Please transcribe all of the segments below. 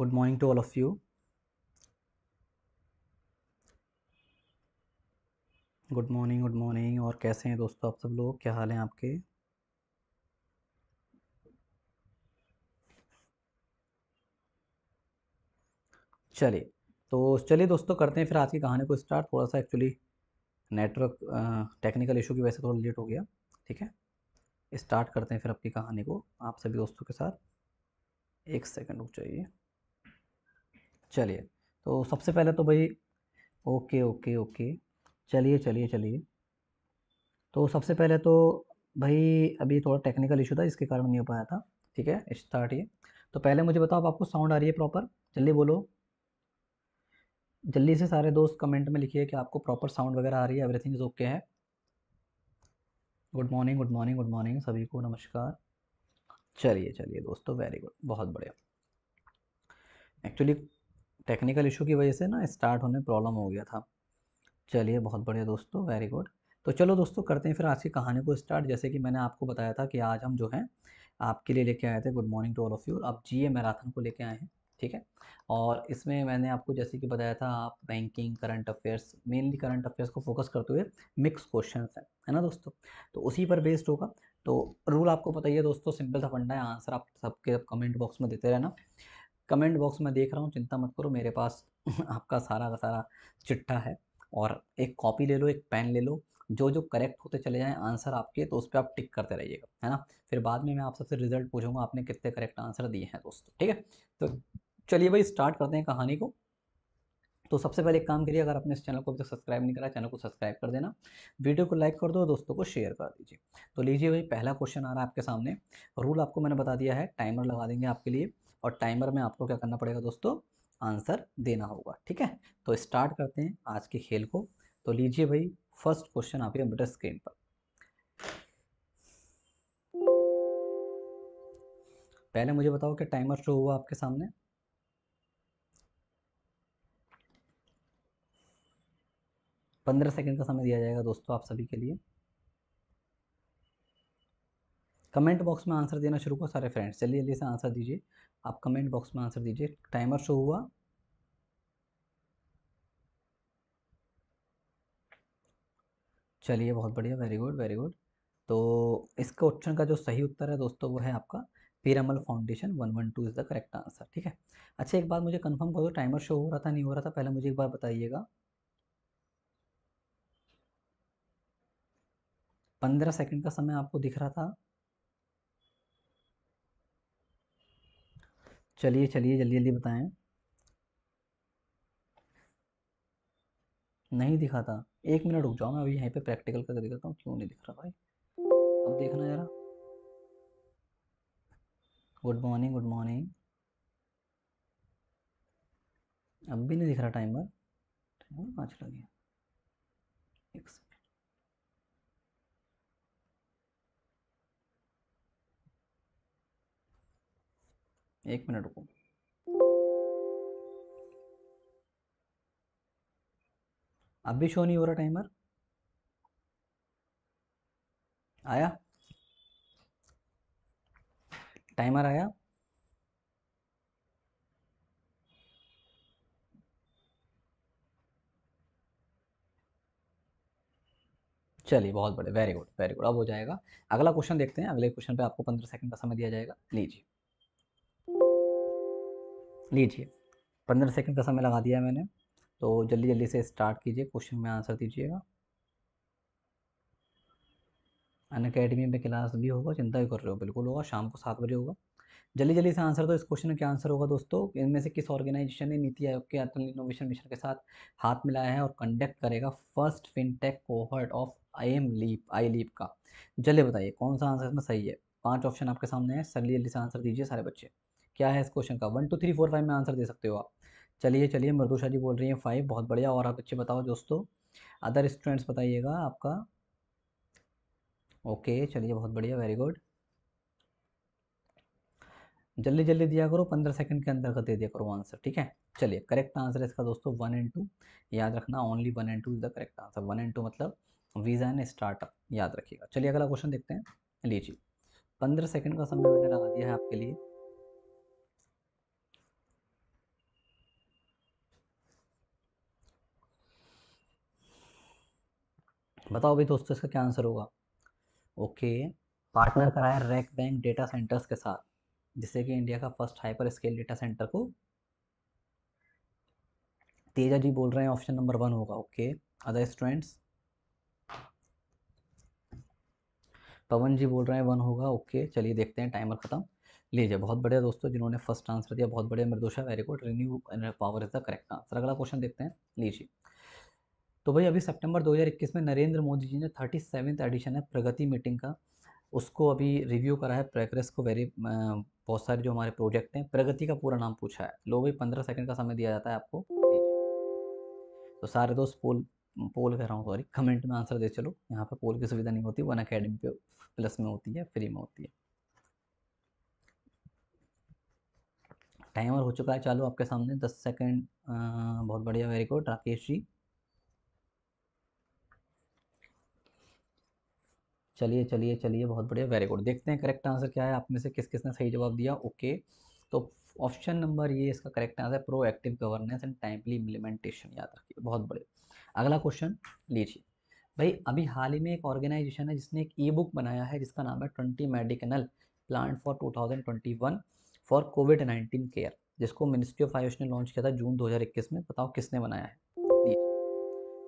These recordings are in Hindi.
Good morning to all of you. Good morning, good morning. और कैसे हैं दोस्तों आप सब लोग, क्या हाल हैं आपके? चलिए तो चलिए दोस्तों करते हैं फिर आज की कहानी को स्टार्ट। थोड़ा सा एक्चुअली नेटवर्क टेक्निकल इशू की वजह से थोड़ा लेट हो गया, ठीक है। स्टार्ट करते हैं फिर आपकी कहानी को आप सभी दोस्तों के साथ। एक सेकंड रुक जाइए। चलिए तो सबसे पहले तो भाई ओके ओके ओके चलिए चलिए चलिए तो सबसे पहले तो भाई अभी थोड़ा टेक्निकल इशू था, इसके कारण नहीं हो पाया था, ठीक है। स्टार्ट ये तो पहले मुझे बताओ आपको साउंड आ रही है प्रॉपर? जल्दी बोलो, जल्दी से सारे दोस्त कमेंट में लिखिए कि आपको प्रॉपर साउंड वगैरह आ रही है, एवरीथिंग इज़ ओके है? Good morning good morning good morning सभी को, नमस्कार। चलिए चलिए दोस्तों, वेरी गुड, बहुत बढ़िया। एक्चुअली टेक्निकल इशू की वजह से ना स्टार्ट होने प्रॉब्लम हो गया था। चलिए बहुत बढ़िया दोस्तों, वेरी गुड। तो चलो दोस्तों करते हैं फिर आज की कहानी को स्टार्ट। जैसे कि मैंने आपको बताया था कि आज हम जो है आपके लिए लेके आए थे, good morning to all of you, आप जीए मैराथन को लेके आए हैं, ठीक है। और इसमें मैंने आपको जैसे कि बताया था, आप banking, current affairs, mainly current affairs को फोकस करते हुए मिक्स क्वेश्चन है ना दोस्तों, तो उसी पर बेस्ड होगा। तो रूल आपको पता ही है दोस्तों, सिंपल सा फंडा है, आंसर आप सबके कमेंट बॉक्स में देते रहना। कमेंट बॉक्स में देख रहा हूँ, चिंता मत करो, मेरे पास आपका सारा का सारा चिट्ठा है। और एक कॉपी ले लो, एक पेन ले लो, जो जो करेक्ट होते चले जाएं आंसर आपके, तो उस पर आप टिक करते रहिएगा, है ना। फिर बाद में मैं आप सबसे रिजल्ट पूछूंगा आपने कितने करेक्ट आंसर दिए हैं दोस्तों, ठीक है। तो चलिए भाई स्टार्ट करते हैं कहानी को। तो सबसे पहले एक काम करिए, अगर आपने इस चैनल को अभी तक सब्सक्राइब नहीं करा, चैनल को सब्सक्राइब कर देना, वीडियो को लाइक कर दो, दोस्तों को शेयर कर दीजिए। तो लीजिए भाई, पहला क्वेश्चन आ रहा है आपके सामने। रूल आपको मैंने बता दिया है, टाइमर लगा देंगे आपके लिए, और टाइमर में आपको क्या करना पड़ेगा दोस्तों, आंसर देना होगा, ठीक है। तो स्टार्ट करते हैं आज के खेल को। तो लीजिए भाई, फर्स्ट क्वेश्चन आपके कंप्यूटर स्क्रीन पर। पहले मुझे बताओ कि टाइमर शो हुआ आपके सामने? पंद्रह सेकंड का समय दिया जाएगा दोस्तों आप सभी के लिए। कमेंट बॉक्स में आंसर देना शुरू करो सारे फ्रेंड्स, चलिए जल्दी से आंसर दीजिए। आप कमेंट बॉक्स में आंसर दीजिए। टाइमर शो हुआ? चलिए बहुत बढ़िया, वेरी गुड वेरी गुड। तो इस क्वेश्चन का जो सही उत्तर है दोस्तों वो है आपका Piramal foundation 112 is the correct answer, ठीक है। अच्छा एक बात मुझे कन्फर्म कर दो, टाइमर शो हो रहा था नहीं हो रहा था, पहले मुझे एक बार बताइएगा। 15 सेकेंड का समय आपको दिख रहा था? चलिए चलिए जल्दी जल्दी बताएं। नहीं दिखा था? 1 मिनट रुक जाओ, मैं अभी यहीं पे प्रैक्टिकल करके दिखाता हूँ क्यों नहीं दिख रहा भाई। अब देखना जरा। Good morning good morning. अब भी नहीं दिख रहा टाइमर, टाइमर कहाँ चला गया? एक सेकेंड। एक मिनट रुको। अब भी शो नहीं हो रहा टाइमर? आया टाइमर? आया? चलिए बहुत बढ़िया, वेरी गुड वेरी गुड। अब हो जाएगा। अगला क्वेश्चन देखते हैं। अगले क्वेश्चन पे आपको 15 सेकंड का समय दिया जाएगा। लीजिए लीजिए, 15 सेकंड का समय लगा दिया मैंने, तो जल्दी जल्दी से स्टार्ट कीजिए, क्वेश्चन में आंसर दीजिएगा। अनअकैडमी में क्लास भी होगा, चिंता ही कर रहे हो? बिल्कुल होगा, शाम को 7 बजे होगा। जल्दी जल्दी से आंसर दो, इस क्वेश्चन में क्या आंसर होगा दोस्तों? इनमें से किस ऑर्गेनाइजेशन ने नीति आयोग के अटल इनोवेशन मिशन के साथ हाथ मिलाया है और कंडक्ट करेगा first fintech cohort of I leap का? जल्दी बताइए कौन सा आंसर इसमें सही है। 5 ऑप्शन आपके सामने है, जल्दी जल्दी से आंसर दीजिए सारे बच्चे। क्या है इस क्वेश्चन का? 1 2 3 4 5 में आंसर दे सकते हो आप। चलिए चलिए, मृदुषा जी बोल रही हैं 5, बहुत बढ़िया। और आप बच्चे बताओ दोस्तों, अदर स्टूडेंट्स बताइएगा आपका। ओके चलिए बहुत बढ़िया, वेरी गुड। जल्दी जल्दी दिया करो, 15 सेकंड के अंदर का दे दिया करो आंसर, ठीक है। चलिए करेक्ट आंसर है इसका दोस्तों 1 और 2, याद रखना, ओनली 1 और 2 इज द करेक्ट आंसर। 1 और 2 मतलब वीज़ा एंड स्टार्टअप, याद रखिएगा। चलिए अगला क्वेश्चन देखते हैं। लीजिए 15 सेकेंड का समय मैंने लगा दिया है आपके लिए। बताओ भाई दोस्तों इसका क्या आंसर होगा। ओके, पार्टनर कराया रैक बैंक डेटा सेंटर्स के साथ, जिससे कि इंडिया का first hyper scale data centre को, तेजा जी बोल रहे हैं ऑप्शन नंबर 1 होगा। ओके, अदर स्टूडेंट्स पवन जी बोल रहे हैं 1 होगा। ओके चलिए देखते हैं, टाइमर खत्म। लीजिए, बहुत बढ़िया दोस्तों जिन्होंने फर्स्ट आंसर दिया, बहुत बढ़िया Mridusha, very good. Renew power is the correct answer. अगला क्वेश्चन देखते हैं। लीजिए तो भाई अभी सितंबर 2021 में नरेंद्र मोदी जी ने 37वां एडिशन है प्रगति मीटिंग का, उसको अभी रिव्यू करा है प्रोग्रेस को, वेरी बहुत सारे जो हमारे प्रोजेक्ट हैं, प्रगति का पूरा नाम पूछा है। लो भाई 15 सेकंड का समय दिया जाता है आपको। तो सारे दोस्त पोल कह रहा हूँ, सॉरी कमेंट में आंसर दे चलो। यहाँ पर पोल की सुविधा नहीं होती, वन अकेडमी पे प्लस में होती है, फ्री में होती है। टाइमर हो चुका है चालू आपके सामने, 10 सेकेंड। बहुत बढ़िया, वेरी गुड राकेश जी। चलिए चलिए चलिए, बहुत बढ़िया, वेरी गुड। देखते हैं करेक्ट आंसर क्या है, आप में से किस किसने सही जवाब दिया। ओके तो ऑप्शन नंबर ये इसका करेक्ट आंसर है, proactive governance and timely implementation, याद रखिए। बहुत बढ़िया, अगला क्वेश्चन लीजिए भाई। अभी हाल ही में एक ऑर्गेनाइजेशन है जिसने एक ई बुक बनाया है जिसका नाम है 20 medical plan for 2021 for COVID-19 care, जिसको मिनिस्ट्री ऑफ आयुष ने लॉन्च किया था जून 2021 में। बताओ किसने बनाया है।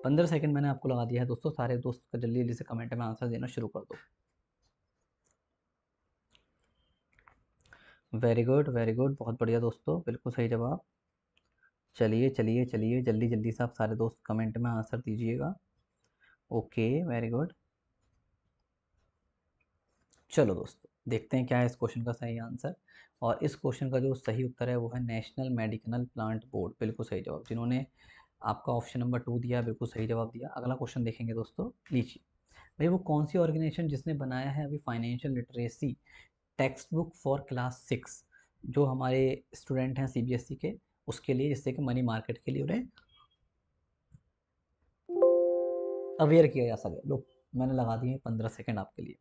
15 सेकंड मैंने आपको लगा दिया है दोस्तों। सारे दोस्त का जल्दी जल्दी से कमेंट में आंसर देना शुरू कर दो। वेरी गुड बहुत बढ़िया दोस्तों, बिल्कुल सही जवाब। चलिए चलिए चलिए, जल्दी जल्दी से आप सारे दोस्त कमेंट में आंसर दीजिएगा। ओके वेरी गुड, चलो दोस्तों देखते हैं क्या है इस क्वेश्चन का सही आंसर। और इस क्वेश्चन का जो सही उत्तर है वो है नेशनल मेडिकल प्लांट बोर्ड, बिल्कुल सही जवाब। जिन्होंने आपका ऑप्शन नंबर 2 दिया, बिल्कुल सही जवाब दिया। अगला क्वेश्चन देखेंगे दोस्तों। लीजिए भाई, वो कौन सी ऑर्गेनाइजेशन जिसने बनाया है अभी financial literacy text book for class 6, जो हमारे स्टूडेंट हैं CBSE के, उसके लिए, जिससे कि मनी मार्केट के लिए उन्हें अवेयर किया जा सके। लोग मैंने लगा दिए 15 सेकेंड आपके लिए,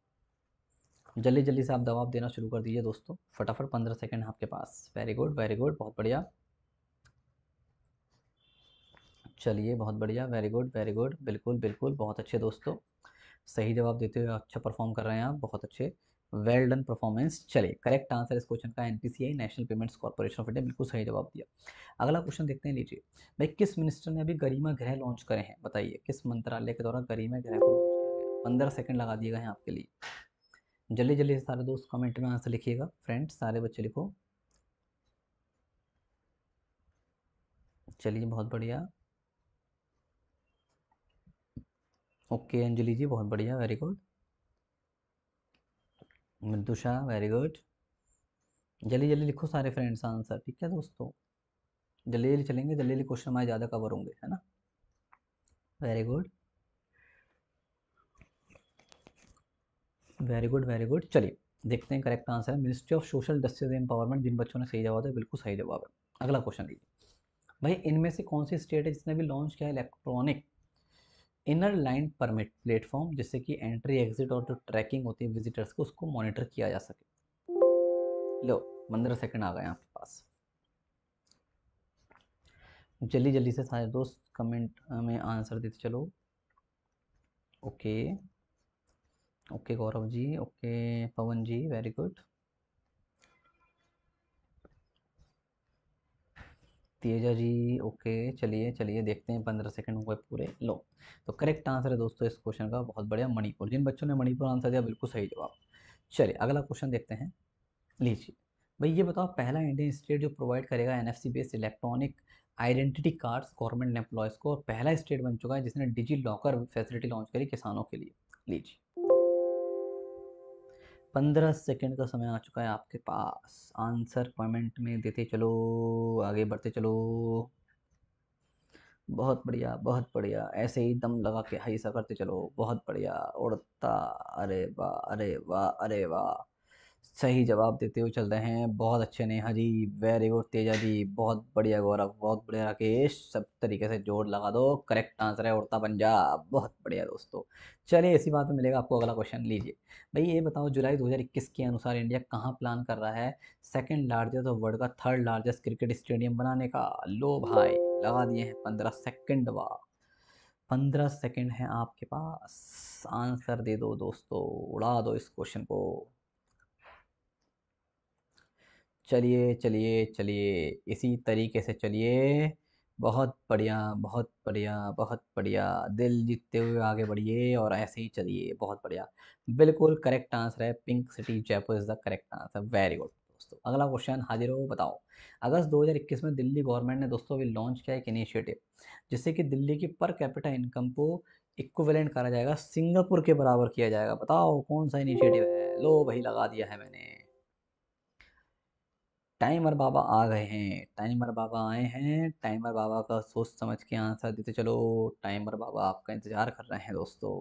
जल्दी जल्दी से आप जवाब देना शुरू कर दीजिए दोस्तों, फटाफट। 15 सेकेंड आपके पास। वेरी गुड बहुत बढ़िया, चलिए बहुत बढ़िया, वेरी गुड बिल्कुल बिल्कुल, बहुत अच्छे दोस्तों, सही जवाब देते हुए अच्छा परफॉर्म कर रहे हैं आप, बहुत अच्छे, वेल डन परफॉर्मेंस। चलिए करेक्ट आंसर इस क्वेश्चन का NPCI national payments corporation of India, बिल्कुल सही जवाब दिया। अगला क्वेश्चन देखते हैं। लीजिए भाई, किस मिनिस्टर ने अभी गरिमा गृह लॉन्च करे हैं, बताइए किस मंत्रालय के द्वारा गरिमा गृह को लॉन्च किया गया। 15 सेकेंड लगा दिएगा यहाँ आपके लिए, जल्दी जल्दी सारे दोस्त कमेंट में आंसर लिखिएगा। फ्रेंड्स सारे बच्चे लिखो, चलिए बहुत बढ़िया। ओके अंजलि जी बहुत बढ़िया, very good Mridusha, very good. जल्दी जल्दी लिखो सारे फ्रेंड्स आंसर, ठीक है दोस्तों, जल्दी जल्दी चलेंगे, जल्दी जल्दी क्वेश्चन हमारे ज़्यादा कवर होंगे, है ना। वेरी गुड चलिए देखते हैं करेक्ट आंसर है ministry of social justice and empowerment. जिन बच्चों ने सही जवाब दिया, बिल्कुल सही जवाब है। अगला क्वेश्चन लीजिए भाई, इनमें से कौन सी स्टेट है जिसने भी लॉन्च किया electronic inner line permit platform, जिससे कि एंट्री एग्जिट और जो ट्रैकिंग होती है विजिटर्स को, उसको मॉनिटर किया जा सके। लो 15 सेकंड आ गए आपके पास, जल्दी जल्दी से सारे दोस्त कमेंट में आंसर देते चलो। Okay okay Gaurav ji, okay पवन ji, very good. Teja ji okay, चलिए चलिए देखते हैं, 15 सेकंड हो गए पूरे। लो तो करेक्ट आंसर है दोस्तों इस क्वेश्चन का, बहुत बढ़िया, मणिपुर। जिन बच्चों ने मणिपुर आंसर दिया, बिल्कुल सही जवाब। चलिए अगला क्वेश्चन देखते हैं। लीजिए भाई, ये बताओ पहला इंडियन स्टेट जो प्रोवाइड करेगा NFC based electronic identity cards government employees को, और पहला स्टेट बन चुका है जिसने डिजी लॉकर फैसिलिटी लॉन्च करी किसानों के लिए। लीजिए 15 सेकेंड का समय आ चुका है आपके पास, आंसर कमेंट में देते चलो, आगे बढ़ते चलो। बहुत बढ़िया ऐसे ही दम लगा के हाईसा करते चलो, बहुत बढ़िया उड़ता, अरे वाह अरे वाह अरे वाह, सही जवाब देते हुए चल रहे हैं, बहुत अच्छे नेहा जी, वेरी गुड तेजा जी, बहुत बढ़िया गौरव, बहुत बढ़िया राकेश, सब तरीके से जोड़ लगा दो। करेक्ट आंसर है उड़ता पंजाब, बहुत बढ़िया दोस्तों। चलिए इसी बात में मिलेगा आपको अगला क्वेश्चन। लीजिए भाई, ये बताओ जुलाई 2021 के अनुसार इंडिया कहाँ प्लान कर रहा है सेकंड लार्जेस्ट और वर्ल्ड का थर्ड लार्जेस्ट क्रिकेट स्टेडियम बनाने का। लो भाई लगा दिए हैं 15 सेकंड, वाह 15 सेकेंड हैं आपके पास। आंसर दे दो दोस्तों, उड़ा दो इस क्वेश्चन को। चलिए चलिए चलिए, इसी तरीके से चलिए। बहुत बढ़िया बहुत बढ़िया बहुत बढ़िया, दिल जीतते हुए आगे बढ़िए और ऐसे ही चलिए। बहुत बढ़िया, बिल्कुल करेक्ट आंसर है pink city Jaipur is the correct answer. Very good दोस्तों, अगला क्वेश्चन हाजिर हो। बताओ अगस्त 2021 में दिल्ली गवर्नमेंट ने दोस्तों अभी लॉन्च किया एक इनिशिएटिव, जिससे कि दिल्ली की पर कैपिटा इनकम को इक्विवेलेंट करा जाएगा, सिंगापुर के बराबर किया जाएगा। बताओ कौन सा इनिशिएटिव है। लो भाई लगा दिया है मैंने, टाइमर बाबा आ गए हैं, टाइमर बाबा आए हैं। टाइमर बाबा का सोच समझ के आंसर देते चलो, टाइमर बाबा आपका इंतजार कर रहे हैं दोस्तों।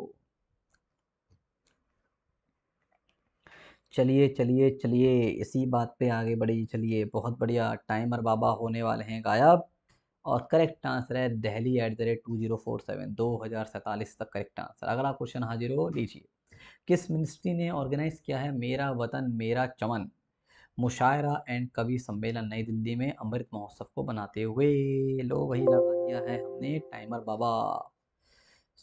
चलिए चलिए चलिए, इसी बात पे आगे बढ़ी चलिए। बहुत बढ़िया, टाइमर बाबा होने वाले हैं गायब और करेक्ट आंसर है दिल्ली @2047 2047 तक करेक्ट आंसर। अगला क्वेश्चन हाजिर हो, लीजिए। किस मिनिस्ट्री ने ऑर्गेनाइज किया है मेरा वतन मेरा चमन मुशायरा एंड कवि सम्मेलन नई दिल्ली में अमृत महोत्सव को बनाते हुए। लो वही लगा दिया है हमने, टाइमर बाबा।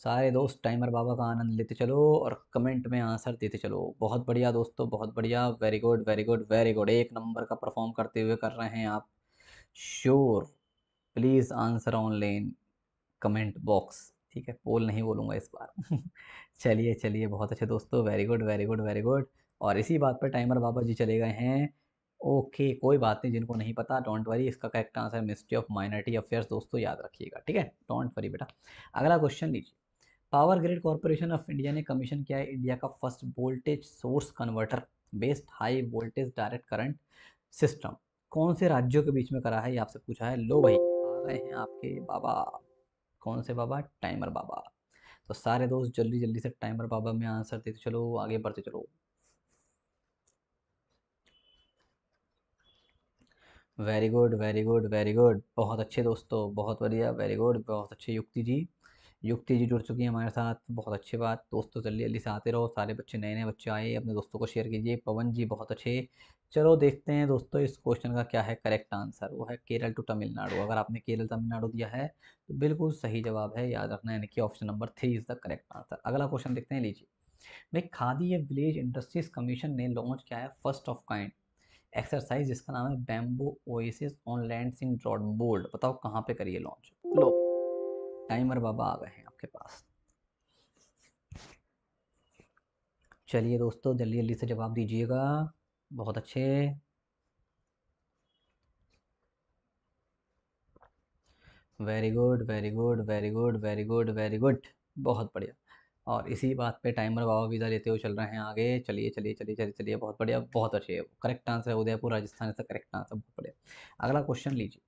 सारे दोस्त टाइमर बाबा का आनंद लेते चलो और कमेंट में आंसर देते चलो। बहुत बढ़िया दोस्तों, बहुत बढ़िया, very good very good very good, एक नंबर का परफॉर्म करते हुए कर रहे हैं आप। Sure please answer online comment box, ठीक है, पोल नहीं बोलूँगा इस बार। चलिए चलिए, बहुत अच्छे दोस्तों, very good very good very good. और इसी बात पर टाइमर बाबा जी चले गए हैं। ओके कोई बात नहीं, जिनको नहीं पता डोंट वरी, इसका correct answer ministry of minority affairs दोस्तों, याद रखिएगा ठीक है, डोंट वरी बेटा। अगला क्वेश्चन लीजिए। Power grid corporation of India ने कमीशन किया है इंडिया का first voltage source converter based high voltage direct current system, कौन से राज्यों के बीच में करा है, ये आपसे पूछा है। लो भाई आ रहे हैं आपके बाबा, कौन से बाबा, टाइमर बाबा। तो सारे दोस्त जल्दी जल्दी से टाइमर बाबा में आंसर देते चलो, आगे बढ़ते चलो। Very good very good very good, बहुत अच्छे दोस्तों, बहुत बढ़िया, वेरी गुड, बहुत अच्छे। युक्ति जी, युक्ति जी जुड़ चुकी हैं हमारे साथ, बहुत अच्छी बात दोस्तों। जल्दी जल्दी से आते रहो, सारे बच्चे नए नए बच्चे आए, अपने दोस्तों को शेयर कीजिए। पवन जी बहुत अच्छे। चलो देखते हैं दोस्तों इस क्वेश्चन का क्या है करेक्ट आंसर, वो है केरल टू तमिलनाडु। अगर आपने केरल तमिलनाडु दिया है तो बिल्कुल सही जवाब है, याद रखना, यानी कि option number 3 is the correct answer. अगला क्वेश्चन देखते हैं, लीजिए। भाई Khadi and village industries commission ने लॉन्च किया है फर्स्ट ऑफ काइंड एक्सरसाइज, जिसका नाम है bamboo oasis on lands in ब्रॉडबोल्ड। बताओ कहाँ पे करिए लॉन्च। लो टाइमर बाबा आ गए हैं आपके पास। चलिए दोस्तों जल्दी जल्दी से जवाब दीजिएगा, बहुत अच्छे। Very good very good very good very good very good, बहुत बढ़िया। और इसी बात पे टाइमर बाबा वीज़ा लेते हुए चल रहे हैं आगे। चलिए चलिए चलिए चलिए चलिए, बहुत बढ़िया, बहुत अच्छे। करेक्ट आंसर है उदयपुर राजस्थान इसका करेक्ट आंसर, बहुत बढ़िया। अगला क्वेश्चन लीजिए।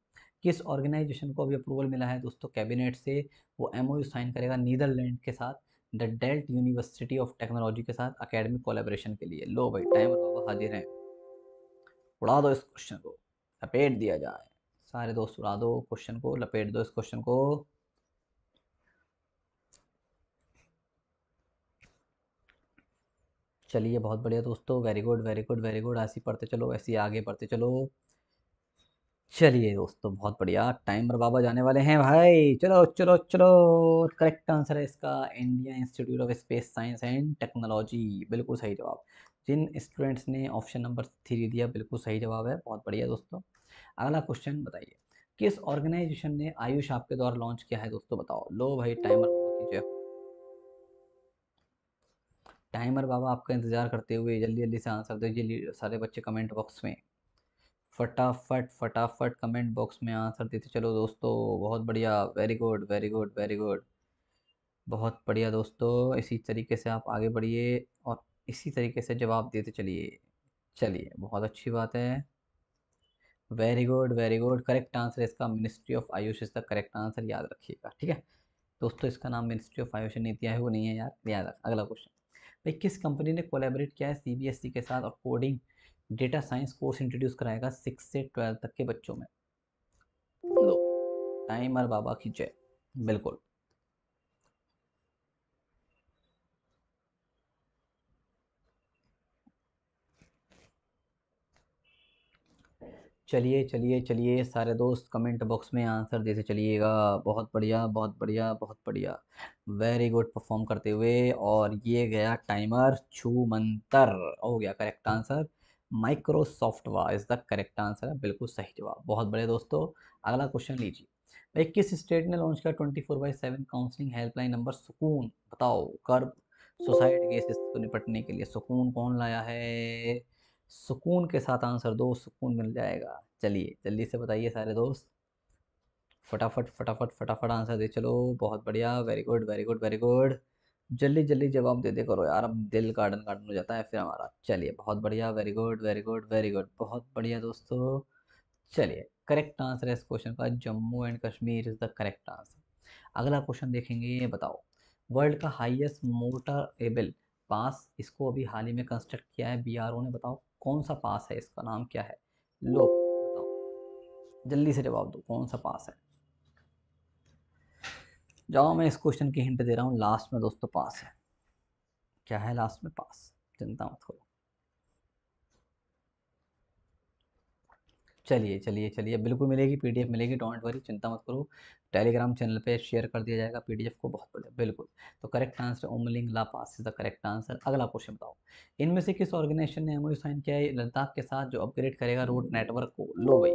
किस ऑर्गेनाइजेशन को अभी अप्रूवल मिला है दोस्तों कैबिनेट से, वो एमओयू साइन करेगा नीदरलैंड के साथ the Delft university of technology के साथ अकेडमिक कोलेब्रेशन के लिए। लो भाई टाइमर बाबा हाजिर हैं, उड़ा दो इस क्वेश्चन को, लपेट दिया जाए। सारे दोस्त उड़ा दो क्वेश्चन को, लपेट दो इस क्वेश्चन को। चलिए बहुत बढ़िया दोस्तों, very good very good very good, ऐसे पढ़ते चलो, ऐसे आगे बढ़ते चलो। चलिए दोस्तों बहुत बढ़िया, टाइमर बाबा जाने वाले हैं भाई, चलो चलो चलो। करेक्ट आंसर है इसका India institute of space science and technology, बिल्कुल सही जवाब। जिन स्टूडेंट्स ने ऑप्शन नंबर 3 दिया बिल्कुल सही जवाब है, बहुत बढ़िया दोस्तों। अगला क्वेश्चन बताइए, किस ऑर्गेनाइजेशन ने आयुष आपके द्वारा लॉन्च किया है दोस्तों, बताओ। लो भाई टाइमर बाबा की जय, टाइमर बाबा आपका इंतजार करते हुए जल्दी जल्दी से आंसर दीजिए। सारे बच्चे कमेंट बॉक्स में फटाफट फटाफट कमेंट बॉक्स में आंसर देते चलो दोस्तों, बहुत बढ़िया, very good very good very good, बहुत बढ़िया दोस्तों। इसी तरीके से आप आगे बढ़िए और इसी तरीके से जवाब देते चलिए। चलिए बहुत अच्छी बात है, very good very good. Correct answer इसका मिनिस्ट्री ऑफ आयुष इसका करेक्ट आंसर, याद रखिएगा ठीक है दोस्तों। इसका नाम मिनिस्ट्री ऑफ आयुष नीति है, वो नहीं है यार, याद रख। अगला क्वेश्चन भाई, किस कंपनी ने कोलैबोरेट किया है सीबीएसई के साथ और coding data science course introduce कराएगा 6 से 12 तक के बच्चों में। लो टाइमर बाबा की जय, बिल्कुल। चलिए चलिए चलिए सारे दोस्त कमेंट बॉक्स में आंसर देते चलिएगा। बहुत बढ़िया बहुत बढ़िया बहुत बढ़िया, वेरी गुड परफॉर्म करते हुए। और ये गया टाइमर, छू मंतर हो गया करेक्ट आंसर। माइक्रोसॉफ्ट वा इज़ द करेक्ट आंसर है, बिल्कुल सही जवाब। बहुत बढ़िया दोस्तों, अगला क्वेश्चन लीजिए भाई। किस स्टेट ने लॉन्च किया 24/7 काउंसलिंग हेल्पलाइन नंबर सुकून? बताओ, कर्ब सोसाइटी केसेस को निपटने के लिए सुकून कौन लाया है? सुकून के साथ आंसर दो, सुकून मिल जाएगा। चलिए जल्दी से बताइए सारे दोस्त, फटाफट फटाफट फटाफट आंसर दे चलो। बहुत बढ़िया, very good very good very good, जल्दी जल्दी जवाब दे दे करो यार, अब दिल गार्डन गार्डन हो जाता है फिर हमारा। चलिए बहुत बढ़िया, very good very good very good, बहुत बढ़िया दोस्तों। चलिए करेक्ट आंसर है इस क्वेश्चन का Jammu and Kashmir is the correct answer. अगला क्वेश्चन देखेंगे, ये बताओ वर्ल्ड का हाईएस्ट मोटर एबल पास, इसको अभी हाल ही में कंस्ट्रक्ट किया है बीआरओ ने, बताओ कौन सा पास है, इसका नाम क्या है? लो बताओ, जल्दी से जवाब दो, कौन सा पास है? जाओ, मैं इस क्वेश्चन की हिंट दे रहा हूँ, लास्ट में दोस्तों पास है। क्या है लास्ट में? पास, चिंता मत करो। चलिए चलिए चलिए, बिल्कुल मिलेगी, पीडीएफ मिलेगी, डोंट वरी, चिंता मत करो। टेलीग्राम चैनल पे शेयर कर दिया जाएगा पीडीएफ को। बहुत बढ़िया, बिल्कुल। तो correct answer Umlingla pass is the correct answer. अगला क्वेश्चन बताओ, इनमें से किस ऑर्गेनाइजेशन ने एमओयू साइन किया है लद्दाख के साथ जो अपग्रेड करेगा रोड नेटवर्क को? लो भाई,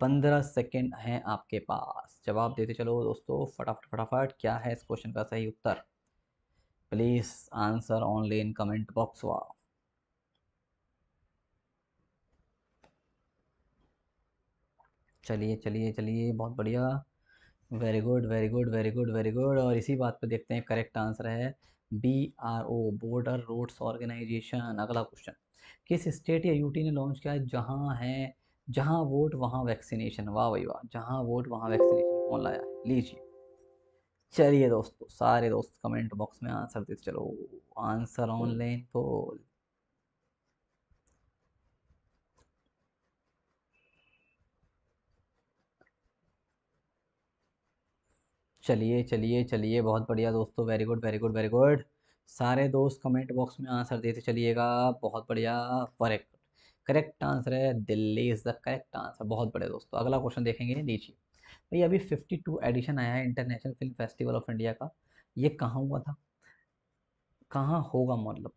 15 सेकेंड हैं आपके पास, जवाब देते चलो दोस्तों फटाफट फटाफट। क्या है इस क्वेश्चन का सही उत्तर? Please answer only in comment box. वाह, चलिए चलिए चलिए, बहुत बढ़िया, very good very good very good very good. और इसी बात पे देखते हैं, करेक्ट आंसर है BRO, बॉर्डर रोड्स ऑर्गेनाइजेशन। अगला क्वेश्चन, किस स्टेट या यूटी ने लॉन्च किया है जहाँ है जहाँ वोट वहाँ वैक्सीनेशन? वाह भाई वाह, जहाँ वोट वहाँ वैक्सीनेशन कौन लाया है? लीजिए, चलिए दोस्तों सारे दोस्त कमेंट बॉक्स में आंसर देते चलो, आंसर ऑनलाइन पोल। चलिए चलिए चलिए, बहुत बढ़िया दोस्तों, very good very good very good. सारे दोस्त कमेंट बॉक्स में आंसर देते चलिएगा। बहुत बढ़िया, करेक्ट करेक्ट आंसर है Delhi is the correct answer. बहुत बढ़िया दोस्तों, अगला क्वेश्चन देखेंगे, लीजिए भाई। अभी 52 एडिशन आया है international film festival of India का, ये कहाँ हुआ था, कहाँ होगा, मतलब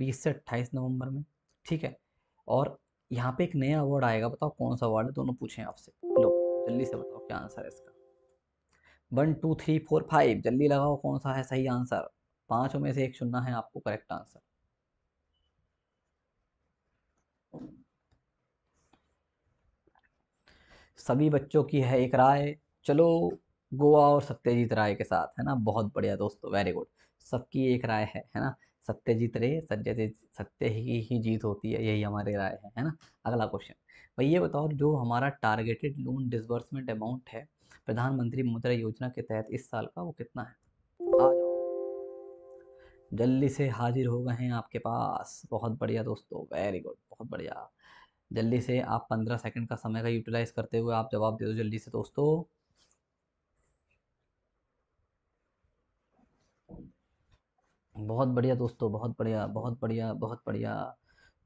20 से 28 नवंबर में, ठीक है। और यहाँ पे एक नया अवार्ड आएगा, बताओ कौन सा अवार्ड है, दोनों पूछें आपसे। लो जल्दी से बताओ क्या आंसर है इसका, 1 2 3 4 5 जल्दी लगाओ, कौन सा है सही आंसर? 5 में से एक चुनना है आपको करेक्ट आंसर। सभी बच्चों की है एक राय, चलो गोवा और सत्यजीत राय के साथ, है ना। बहुत बढ़िया दोस्तों, वेरी गुड, सबकी एक राय है ना, सत्यजीत रे, सत्य ही जीत होती है, यही हमारी राय है ना। अगला क्वेश्चन भाई, ये बताओ जो हमारा टारगेटेड लोन डिसबर्समेंट अमाउंट है प्रधानमंत्री मुद्रा योजना के तहत इस साल का, वो कितना है? आ जाओ जल्दी से, हाजिर हो गए हैं आपके पास। बहुत बढ़िया दोस्तों, वेरी गुड, बहुत बढ़िया। जल्दी से आप 15 सेकंड का समय का यूटिलाइज करते हुए आप जवाब दे दो जल्दी से दोस्तों। बहुत बढ़िया दोस्तों, बहुत बढ़िया बहुत बढ़िया बहुत बढ़िया,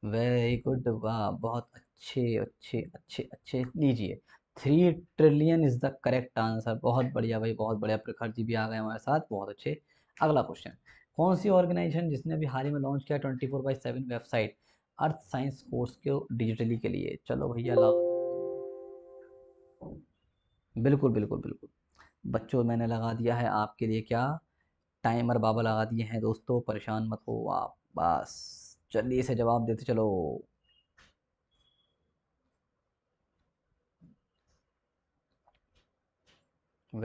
वेरी गुड, वाह, बहुत अच्छे। लीजिए, 3 trillion is the correct answer. बहुत बढ़िया भाई, बहुत बढ़िया, प्रखर जी भी आ गए हमारे साथ, बहुत अच्छे। अगला क्वेश्चन, कौन सी ऑर्गेनाइजेशन जिसने अभी हाल ही में लॉन्च किया 24/7 वेबसाइट अर्थ साइंस कोर्स को डिजिटली के लिए? चलो भैया लगा दो, बिल्कुल बिल्कुल बिल्कुल बच्चों, मैंने लगा दिया है आपके लिए, क्या टाइमर बाबा लगा दिए हैं दोस्तों, परेशान मत हो आप, बस जल्दी से जवाब देते चलो।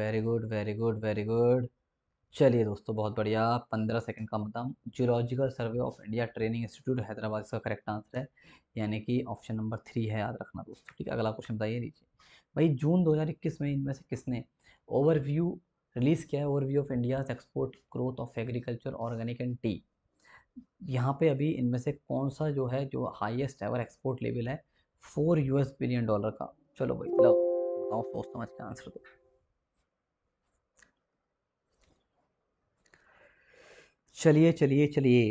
Very good very good very good. चलिए दोस्तों, बहुत बढ़िया, 15 सेकंड का मतदान। Geological survey of India training institute Hyderabad इसका करेक्ट आंसर है, यानी कि ऑप्शन नंबर 3 है, याद रखना दोस्तों, ठीक है। अगला क्वेश्चन बताइए लीजिए भाई, जून 2021 में इनमें से किसने ओवरव्यू रिलीज़ किया है, overview of India export growth of agriculture organic and tea? यहाँ पर अभी इनमें से कौन सा जो है जो हाइएस्ट एवर एक्सपोर्ट लेवल है $4 बिलियन का? चलो भाई लो बताओ, सोच समझ के आंसर दो। चलिए चलिए चलिए,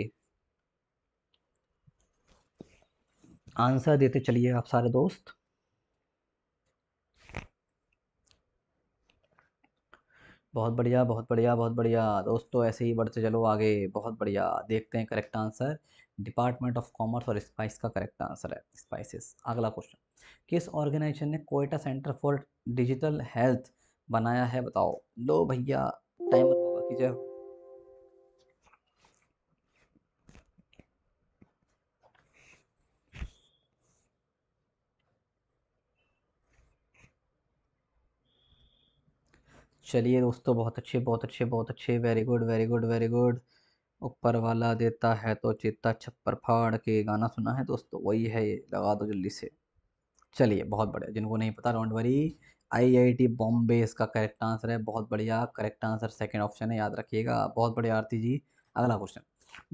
आंसर देते चलिए आप सारे दोस्त। बहुत बढ़िया बहुत बढ़िया बहुत बढ़िया दोस्तों, ऐसे ही बढ़ते चलो आगे। बहुत बढ़िया, देखते हैं correct answer. Department of commerce और स्पाइस का करेक्ट आंसर है, स्पाइसेस। अगला क्वेश्चन, किस ऑर्गेनाइजेशन ने Koita centre for digital health बनाया है, बताओ। लो भैया टाइमर होगा कीजिए। चलिए दोस्तों, बहुत अच्छे बहुत अच्छे बहुत अच्छे, very good very good very good. ऊपर वाला देता है तो चेता छप्पर फाड़ के, गाना सुना है दोस्तों, वही है ये, लगा दो जल्दी से। चलिए बहुत बढ़िया, जिनको नहीं पता डोंट वरी, आईआईटी बॉम्बे इसका करेक्ट आंसर है। बहुत बढ़िया, करेक्ट आंसर सेकेंड ऑप्शन है, याद रखिएगा। बहुत बढ़िया आरती जी। अगला क्वेश्चन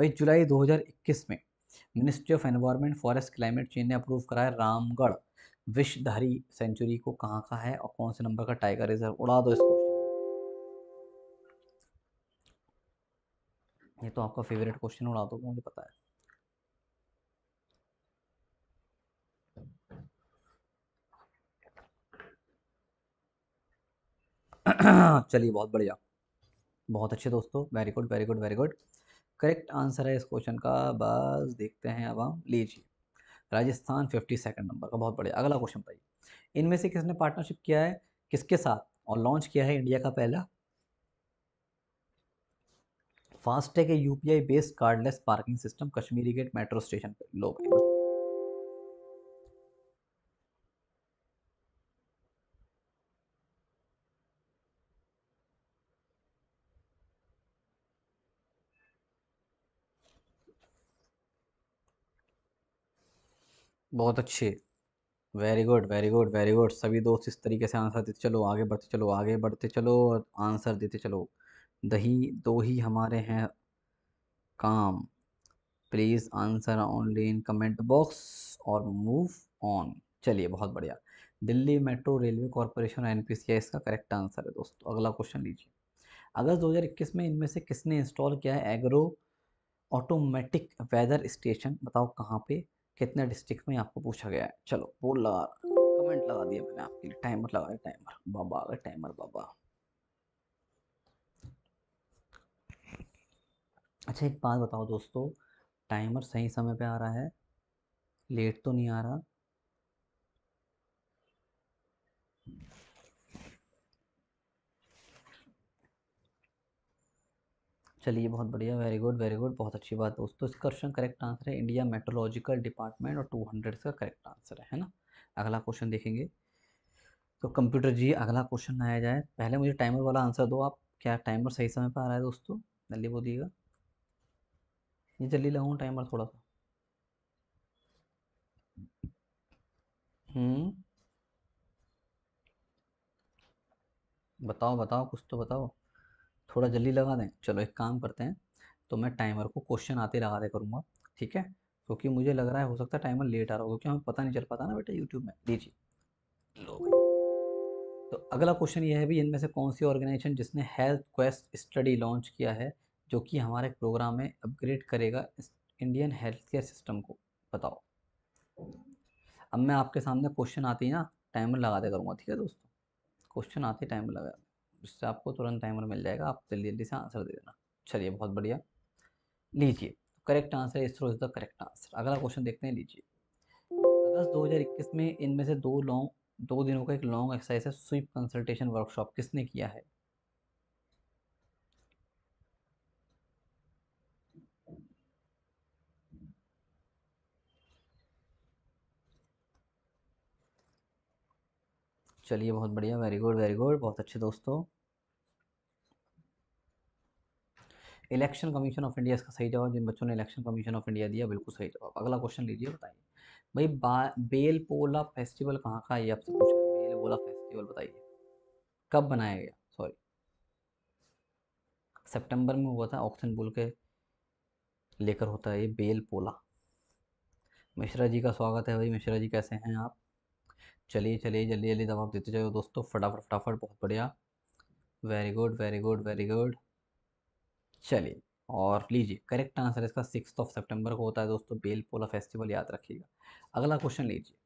भाई, जुलाई 2021 में ministry of environment forest climate change ने अप्रूव कराया रामगढ़ विषधारी सेंचुरी को, कहाँ का है और कौन से नंबर का टाइगर रिजर्व। उड़ा दो इस क्वेश्चन, ये तो आपका फेवरेट क्वेश्चन उड़ा दो, मुझे पता है। चलिए बहुत बढ़िया, बहुत अच्छे दोस्तों, very good very good very good. Correct answer है इस क्वेश्चन का। बस देखते हैं अब हम, लीजिए राजस्थान 52वें नंबर का। बहुत बढ़िया। अगला क्वेश्चन बताइए, इनमें से किसने पार्टनरशिप किया है, किसके साथ, और लॉन्च किया है इंडिया का पहला FASTag UPI based cardless parking system Kashmiri gate metro station पे। लो भाई बहुत अच्छे, very good very good very good. सभी दोस्त इस तरीके से आंसर देते चलो, आगे बढ़ते चलो आगे बढ़ते चलो और आंसर देते चलो। दही दो ही हमारे हैं काम। Please answer only in comment box और मूव ऑन। चलिए बहुत बढ़िया, Delhi metro railway corporation NPCI इसका करेक्ट आंसर है दोस्तों। अगला क्वेश्चन लीजिए, अगस्त 2021 में इनमें से किसने इंस्टॉल किया है एग्रो ऑटोमेटिक वेदर स्टेशन, बताओ कहाँ पे, कितने डिस्ट्रिक्ट में, आपको पूछा गया है। चलो बोल लगा, कमेंट लगा दिया मैंने आपके लिए, टाइमर लगाया, टाइमर बाबा अगर टाइमर बाबा। अच्छा एक बात बताओ दोस्तों, टाइमर सही समय पे आ रहा है, लेट तो नहीं आ रहा? चलिए बहुत बढ़िया, वेरी गुड वेरी गुड, बहुत अच्छी बात दोस्तों। इसका क्वेश्चन करेक्ट आंसर है इंडिया मेट्रोलॉजिकल डिपार्टमेंट और 200 इसका करेक्ट आंसर है ना। अगला क्वेश्चन देखेंगे तो कंप्यूटर जी, अगला क्वेश्चन आया जाए, पहले मुझे टाइमर वाला आंसर दो आप, क्या टाइमर सही समय पर आ रहा है दोस्तों, जल्दी बोलिएगा। ये जल्दी लगाऊँ टाइमर थोड़ा सा। बताओ बताओ, कुछ तो बताओ, थोड़ा जल्दी लगा दें। चलो एक काम करते हैं, तो मैं टाइमर को क्वेश्चन आते लगा दे करूँगा, ठीक है, क्योंकि मुझे लग रहा है हो सकता है टाइमर लेट आ रहा होगा, क्योंकि हमें पता नहीं चल पाता ना बेटा यूट्यूब में। लीजिए लो भाई, तो अगला क्वेश्चन ये है भी, इनमें से कौन सी ऑर्गेनाइजेशन जिसने हेल्थ क्वेस्ट स्टडी लॉन्च किया है, जो कि हमारे प्रोग्राम में अपग्रेड करेगा इंडियन हेल्थ केयर सिस्टम को, बताओ। अब मैं आपके सामने क्वेश्चन आते ही ना टाइमर लगा दे करूँगा, ठीक है दोस्तों, क्वेश्चन आते ही टाइमर लगा, जिससे आपको तुरंत टाइमर मिल जाएगा, आप जल्दी जल्दी से आंसर दे देना। चलिए बहुत बढ़िया, लीजिए correct answer ISRO is the correct answer. अगला क्वेश्चन देखते हैं, लीजिए अगस्त 2021 में इनमें से दो दिनों का एक लॉन्ग एक्सरसाइज है स्वीप कंसल्टेशन वर्कशॉप, किसने किया है। चलिए बहुत बढ़िया, वेरी गुड वेरी गुड, बहुत अच्छे दोस्तों। इलेक्शन कमीशन ऑफ इंडिया इसका सही जवाब, जिन बच्चों ने इलेक्शन कमीशन ऑफ इंडिया दिया बिल्कुल सही जवाब। अगला क्वेश्चन लीजिए, बताइए भाई बेलपोला फेस्टिवल कहाँ का है, ये आपसे पूछा है, बेलपोला फेस्टिवल बताइए कब बनाया गया, सॉरी सितंबर में हुआ था, ऑक्शन बुल के लेकर होता है ये बेलपोला। मिश्रा जी का स्वागत है भाई, मिश्रा जी कैसे हैं आप। चलिए चलिए जल्दी जल्दी जवाब देते जाओ दोस्तों, फटाफट फटाफट, बहुत बढ़िया, very good very good very good. चलिए और लीजिए करेक्ट आंसर इसका 6 सितंबर को होता है दोस्तों, बेलपोला फेस्टिवल, याद रखिएगा। अगला क्वेश्चन लीजिए,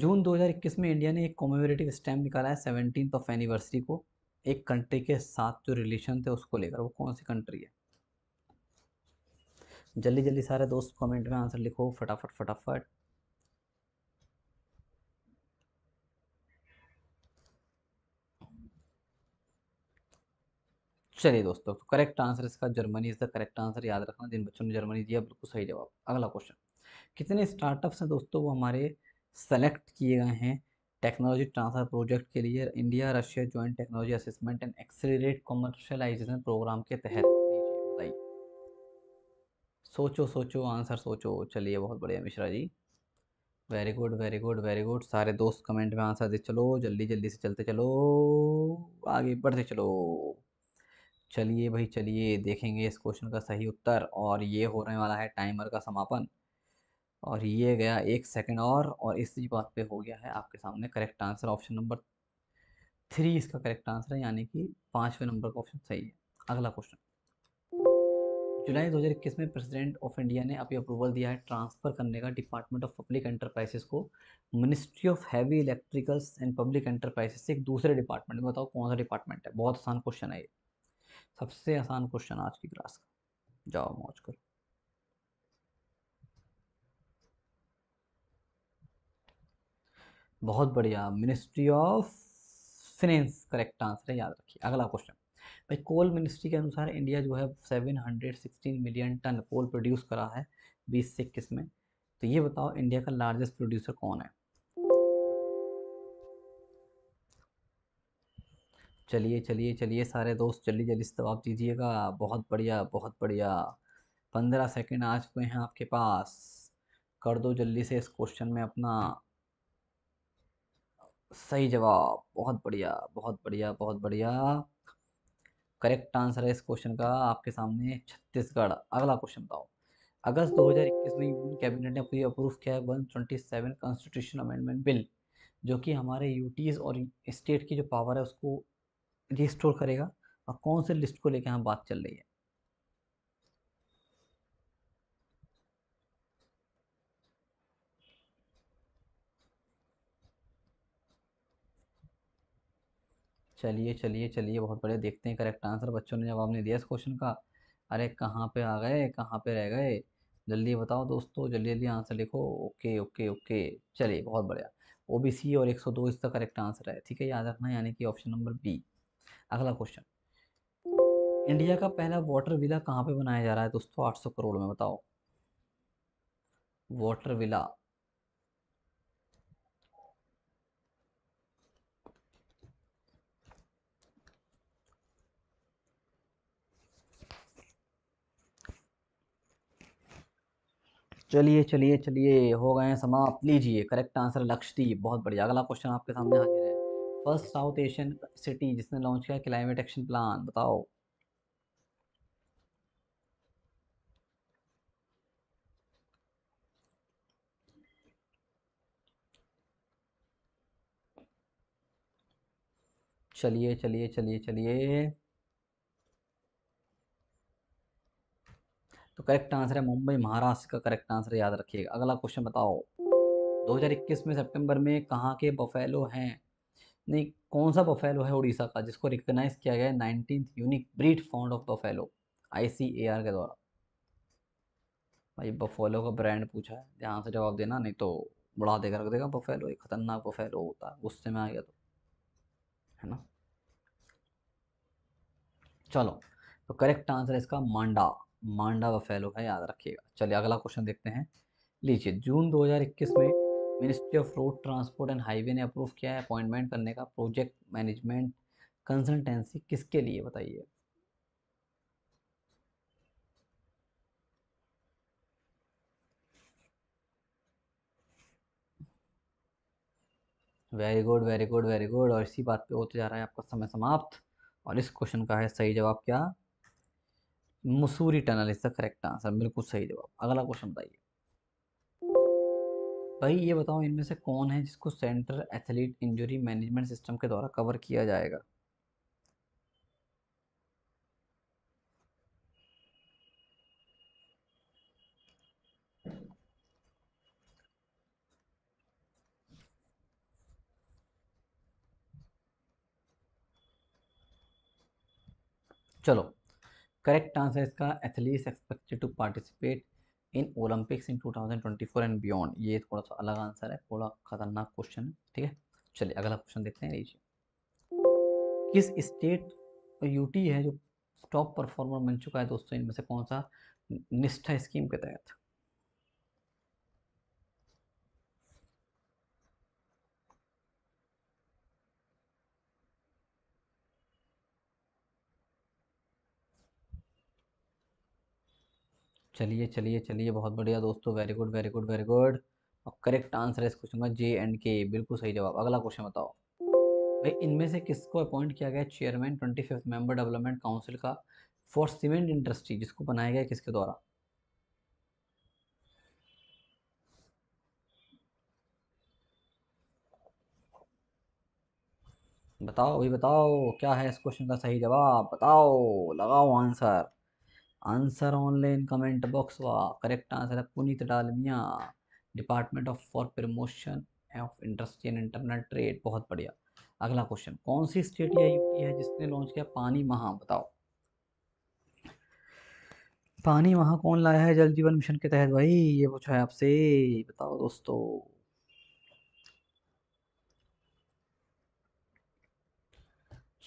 जून 2021 में इंडिया ने एक कॉमेमोरेटिव स्टैम्प निकाला है 17th एनिवर्सरी को, एक कंट्री के साथ जो रिलेशन थे उसको लेकर, वो कौन सी कंट्री है? जल्दी जल्दी सारे दोस्त कमेंट में आंसर लिखो फटाफट फटाफट। चलिए दोस्तों, तो करेक्ट आंसर इसका Germany is the correct answer, याद रखना। जिन बच्चों ने जर्मनी दिया बिल्कुल सही जवाब। अगला क्वेश्चन, कितने स्टार्टअप्स हैं दोस्तों वो हमारे सेलेक्ट किए गए हैं टेक्नोलॉजी ट्रांसफर प्रोजेक्ट के लिए India Russia joint technology assessment and accelerate commercialisation programme के तहत? बताइए, सोचो सोचो आंसर सोचो। चलिए बहुत बढ़िया Mishra ji, very good very good very good. सारे दोस्त कमेंट में आंसर दे, चलो जल्दी जल्दी से चलते चलो, आगे बढ़ते चलो। चलिए भाई चलिए, देखेंगे इस क्वेश्चन का सही उत्तर। और ये होने वाला है टाइमर का समापन, और ये गया 1 सेकंड और इसी बात पे हो गया है आपके सामने करेक्ट आंसर ऑप्शन नंबर 3 इसका करेक्ट आंसर है, यानी कि 5वें नंबर का ऑप्शन सही है। अगला क्वेश्चन, जुलाई 2021 में प्रेसिडेंट ऑफ इंडिया ने अभी अप्रूवल दिया है ट्रांसफ़र करने का डिपार्टमेंट ऑफ पब्लिक एंटरप्राइजेस को ministry of heavy electricals and public enterprises से एक दूसरे डिपार्टमेंट में। बताओ कौन सा डिपार्टमेंट है? बहुत आसान क्वेश्चन है ये, सबसे आसान क्वेश्चन आज की क्लास का, जाओ मौज करो। बहुत बढ़िया, ministry of finance correct answer है, याद रखिए। अगला क्वेश्चन, भाई कोल मिनिस्ट्री के अनुसार इंडिया जो है 716 मिलियन टन कोल प्रोड्यूस करा है 2021 में, तो ये बताओ इंडिया का लार्जेस्ट प्रोड्यूसर कौन है? चलिए चलिए चलिए सारे दोस्त जल्दी जल्दी जवाब दीजिएगा। बहुत बढ़िया बहुत बढ़िया, 15 सेकंड आ चुके हैं आपके पास, कर दो जल्दी से इस क्वेश्चन में अपना सही जवाब। बहुत बढ़िया बहुत बढ़िया बहुत बढ़िया, करेक्ट आंसर है इस क्वेश्चन का आपके सामने छत्तीसगढ़। अगला क्वेश्चन बताओ, अगस्त 2021 में कैबिनेट ने अपनी अप्रूव किया है 127 कॉन्स्टिट्यूशन अमेंडमेंट बिल, जो कि हमारे यूटीज़ और स्टेट की जो पावर है उसको रिस्टोर करेगा, और कौन से लिस्ट को लेकर यहाँ बात चल रही है? चलिए चलिए चलिए बहुत बढ़िया, देखते हैं करेक्ट आंसर। बच्चों ने जवाब नहीं दिया इस क्वेश्चन का, अरे कहाँ पे आ गए कहाँ पे रह गए? जल्दी बताओ दोस्तों, जल्दी जल्दी आंसर लिखो। ओके ओके ओके, चलिए बहुत बढ़िया, ओबीसी और 102 इसका करेक्ट आंसर है, ठीक है याद रखना, यानी कि ऑप्शन नंबर बी। अगला क्वेश्चन, इंडिया का पहला वाटर विला कहाँ पे बनाया जा रहा है दोस्तों 800 करोड़ में? बताओ वाटर विला, चलिए चलिए चलिए हो गए हैं समाप्त। लीजिए करेक्ट आंसर लक्षद्वीप, बहुत बढ़िया। अगला क्वेश्चन आपके सामने हाजिर है, फर्स्ट साउथ एशियन सिटी जिसने लॉन्च किया क्लाइमेट एक्शन प्लान, बताओ। चलिए चलिए चलिए चलिए, तो करेक्ट आंसर है मुंबई महाराष्ट्र का करेक्ट आंसर, याद रखिएगा। अगला क्वेश्चन बताओ, 2021 में सितंबर में कहाँ के बफेलो हैं, नहीं कौन सा बफेलो है उड़ीसा का जिसको रिकग्नाइज किया गया है 19th unique breed found of buffalo ICAR के द्वारा? भाई बफेलो का ब्रांड पूछा है, ध्यान से जवाब देना नहीं तो बढ़ा देकर रख देगा बफेलो, एक खतरनाक बफेलो होता है, गुस्से में आ गया तो है ना। चलो, तो करेक्ट आंसर इसका मांडा, मांडा बफेलो है, याद रखिएगा। चलिए अगला क्वेश्चन देखते हैं, लीजिए जून 2021 में ministry of road transport and highway ने अप्रूव किया है अपॉइंटमेंट करने का प्रोजेक्ट मैनेजमेंट कंसल्टेंसी किसके लिए? बताइए। Very good very good very good, और इसी बात पे होते जा रहा है आपका समय समाप्त। और इस क्वेश्चन का है सही जवाब क्या? मसूरी टनल इसका करेक्ट आंसर, बिल्कुल सही जवाब। अगला क्वेश्चन बताइए, भाई ये बताओ इनमें से कौन है जिसको central athlete injury management system के द्वारा कवर किया जाएगा? चलो करेक्ट आंसर इसका athletes expected to participate in Olympics in 2024 and beyond. ये थोड़ा सा अलग आंसर है, थोड़ा खतरनाक क्वेश्चन है, ठीक है। चलिए अगला क्वेश्चन देखते हैं। लीजिए किस स्टेट यूटी है जो टॉप परफॉर्मर बन चुका है दोस्तों, इनमें से कौन सा निष्ठा स्कीम के तहत। चलिए चलिए चलिए, बहुत बढ़िया दोस्तों, very good very good very good. और करेक्ट आंसर है इस क्वेश्चन का J&K, बिल्कुल सही जवाब। अगला क्वेश्चन बताओ भाई, इनमें से किसको अपॉइंट किया गया chairman 25th member development council का फॉर सीमेंट इंडस्ट्री, जिसको बनाया गया किसके द्वारा। बताओ भाई बताओ, क्या है इस क्वेश्चन का सही जवाब, बताओ, लगाओ answer, answer online comment box. वाह, करेक्ट आंसर है Puneet Dalmia, department of for promotion of industry and internal trade. बहुत बढ़िया। अगला क्वेश्चन, कौन सी स्टेट या यूटी है जिसने लॉन्च किया पानी महा, बताओ। पानी महा कौन लाया है जल जीवन मिशन के तहत, भाई ये पूछा है आपसे, बताओ दोस्तों।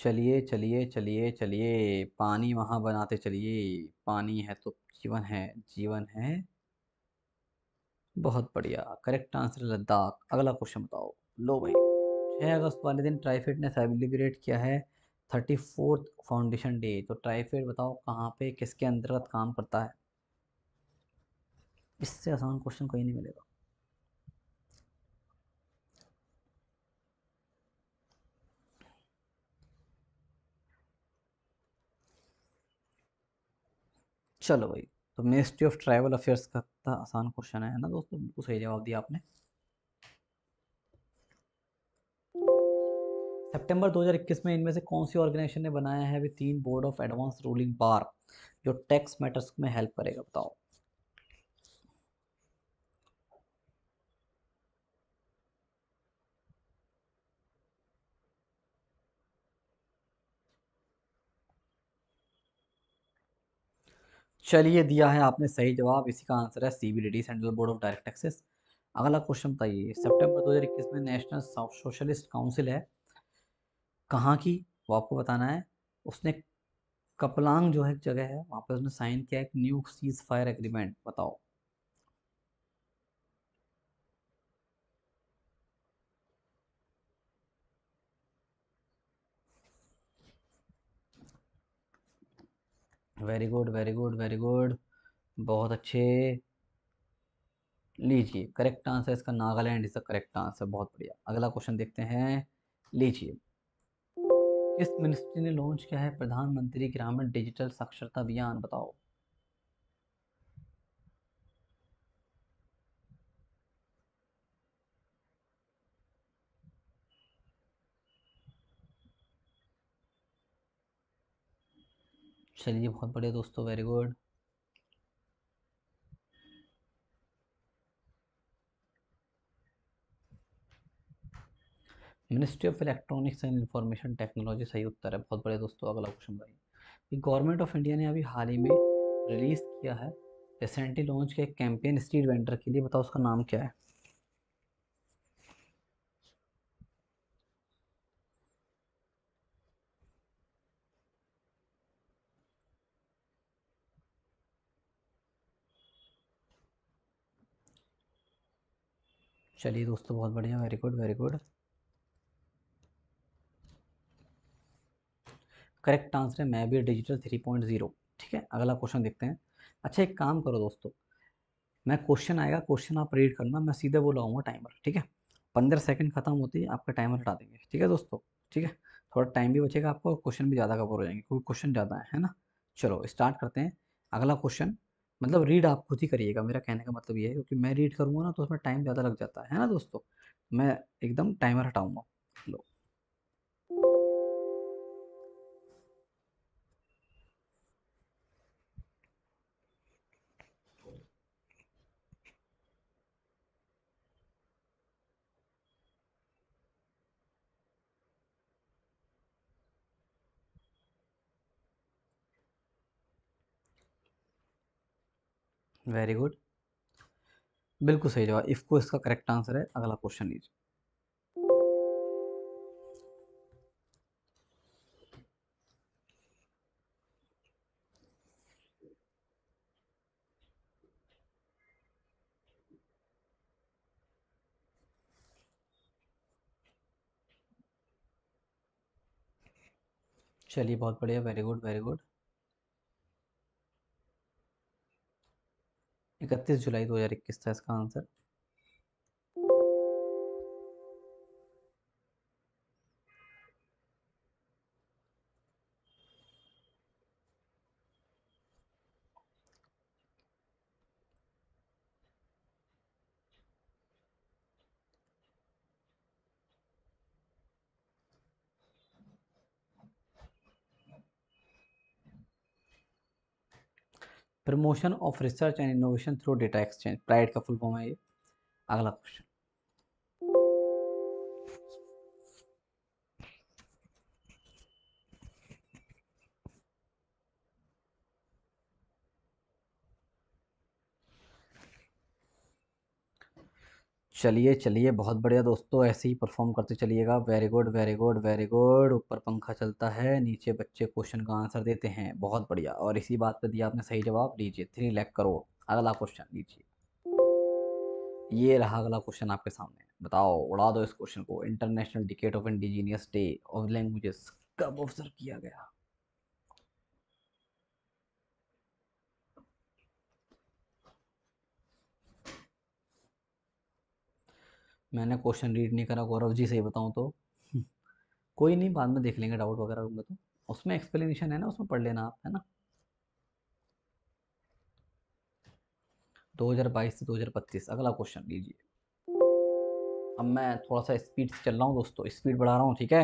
चलिए चलिए चलिए चलिए, पानी वहाँ बनाते चलिए, पानी है तो जीवन है, जीवन है, बहुत बढ़िया। Correct answer Ladakh. अगला क्वेश्चन बताओ, लो भाई 6 अगस्त वाले दिन ट्राइफेड ने सेलिब्रेट किया है 34वां फाउंडेशन डे, तो ट्राइफेड बताओ कहाँ पे किसके अंतर्गत काम करता है। इससे आसान क्वेश्चन कोई नहीं मिलेगा। चलो भाई, तो मिनिस्ट्री ऑफ ट्राइबल अफेयर्स का इतना आसान क्वेश्चन है ना दोस्तों, बिल्कुल सही जवाब दिया आपने। सितंबर 2021 में इनमें से कौन सी ऑर्गेनाइजेशन ने बनाया है भी 3 बोर्ड ऑफ एडवांस रूलिंग बार जो टैक्स मैटर्स में हेल्प करेगा, बताओ। चलिए, दिया है आपने सही जवाब, इसी का आंसर है CBDT, central board of direct taxes. अगला क्वेश्चन बताइए, सितंबर 2021 में नेशनल सोशलिस्ट काउंसिल है कहाँ की, वो आपको बताना है। उसने कपलांग जो है एक जगह है वहाँ पर उसने साइन किया एक न्यू सीज फायर एग्रीमेंट, बताओ। Very good very good very good, बहुत अच्छे। लीजिए करेक्ट आंसर इसका Nagaland is the correct answer, बहुत बढ़िया। अगला क्वेश्चन देखते हैं। लीजिए किस मिनिस्ट्री ने लॉन्च किया है प्रधानमंत्री ग्रामीण डिजिटल साक्षरता अभियान, बताओ। चलिए, बहुत बढ़िया दोस्तों, very good. Ministry of electronics and information technology सही उत्तर है, बहुत बढ़िया दोस्तों। अगला क्वेश्चन भाई, गवर्नमेंट ऑफ इंडिया ने अभी हाल ही में रिलीज किया है, रिसेंटली लॉन्च किया कैंपेन स्ट्रीट वेंडर के लिए, बताओ उसका नाम क्या है। चलिए दोस्तों, बहुत बढ़िया, very good very good. Correct answer है मैं भी डिजिटल 3.0, ठीक है। अगला क्वेश्चन देखते हैं। अच्छा एक काम करो दोस्तों, मैं क्वेश्चन आएगा, क्वेश्चन आप रीड करना, मैं सीधे वो लगाऊंगा टाइमर, ठीक है। 15 सेकंड खत्म होते ही आपका टाइमर हटा देंगे, ठीक है दोस्तों, ठीक है। थोड़ा टाइम भी बचेगा आपको, क्वेश्चन भी ज़्यादा कवर हो जाएंगे क्योंकि क्वेश्चन ज़्यादा है ना। चलो स्टार्ट करते हैं। अगला क्वेश्चन, मतलब रीड आप खुद ही करिएगा, मेरा कहने का मतलब ये है, क्योंकि मैं रीड करूँगा ना तो उसमें टाइम ज़्यादा लग जाता है ना दोस्तों। मैं एकदम टाइमर हटाऊँगा। लो, वेरी गुड, बिल्कुल सही जवाब। इफ़ को इसका करेक्ट आंसर है। अगला क्वेश्चन लीजिए। चलिए, बहुत बढ़िया, वेरी गुड वेरी गुड। 31 जुलाई 2021 था इसका answer. Promotion of research and innovation through data exchange, pride का फुल फॉर्म है ये। अगला क्वेश्चन। चलिए चलिए, बहुत बढ़िया दोस्तों, ऐसे ही परफॉर्म करते चलिएगा। Very good very good very good. ऊपर पंखा चलता है, नीचे बच्चे क्वेश्चन का आंसर देते हैं। बहुत बढ़िया, और इसी बात पे दिया आपने सही जवाब। लीजिए 3 लाख करो। अगला क्वेश्चन लीजिए, ये रहा अगला क्वेश्चन आपके सामने। बताओ, उड़ा दो इस क्वेश्चन को। International decade of indigenous day of languages कब ऑब्जर्व किया गया? मैंने क्वेश्चन रीड नहीं करा गौरव जी, सही बताऊं तो। कोई नहीं, बाद में देख लेंगे, डाउट वगैरह होगा तो। उसमें एक्सप्लेनेशन है ना, उसमें पढ़ लेना आप, है ना। 2022 से 2025। अगला क्वेश्चन लीजिए। अब मैं थोड़ा सा स्पीड से चल रहा हूँ दोस्तों, स्पीड बढ़ा रहा हूँ, ठीक है?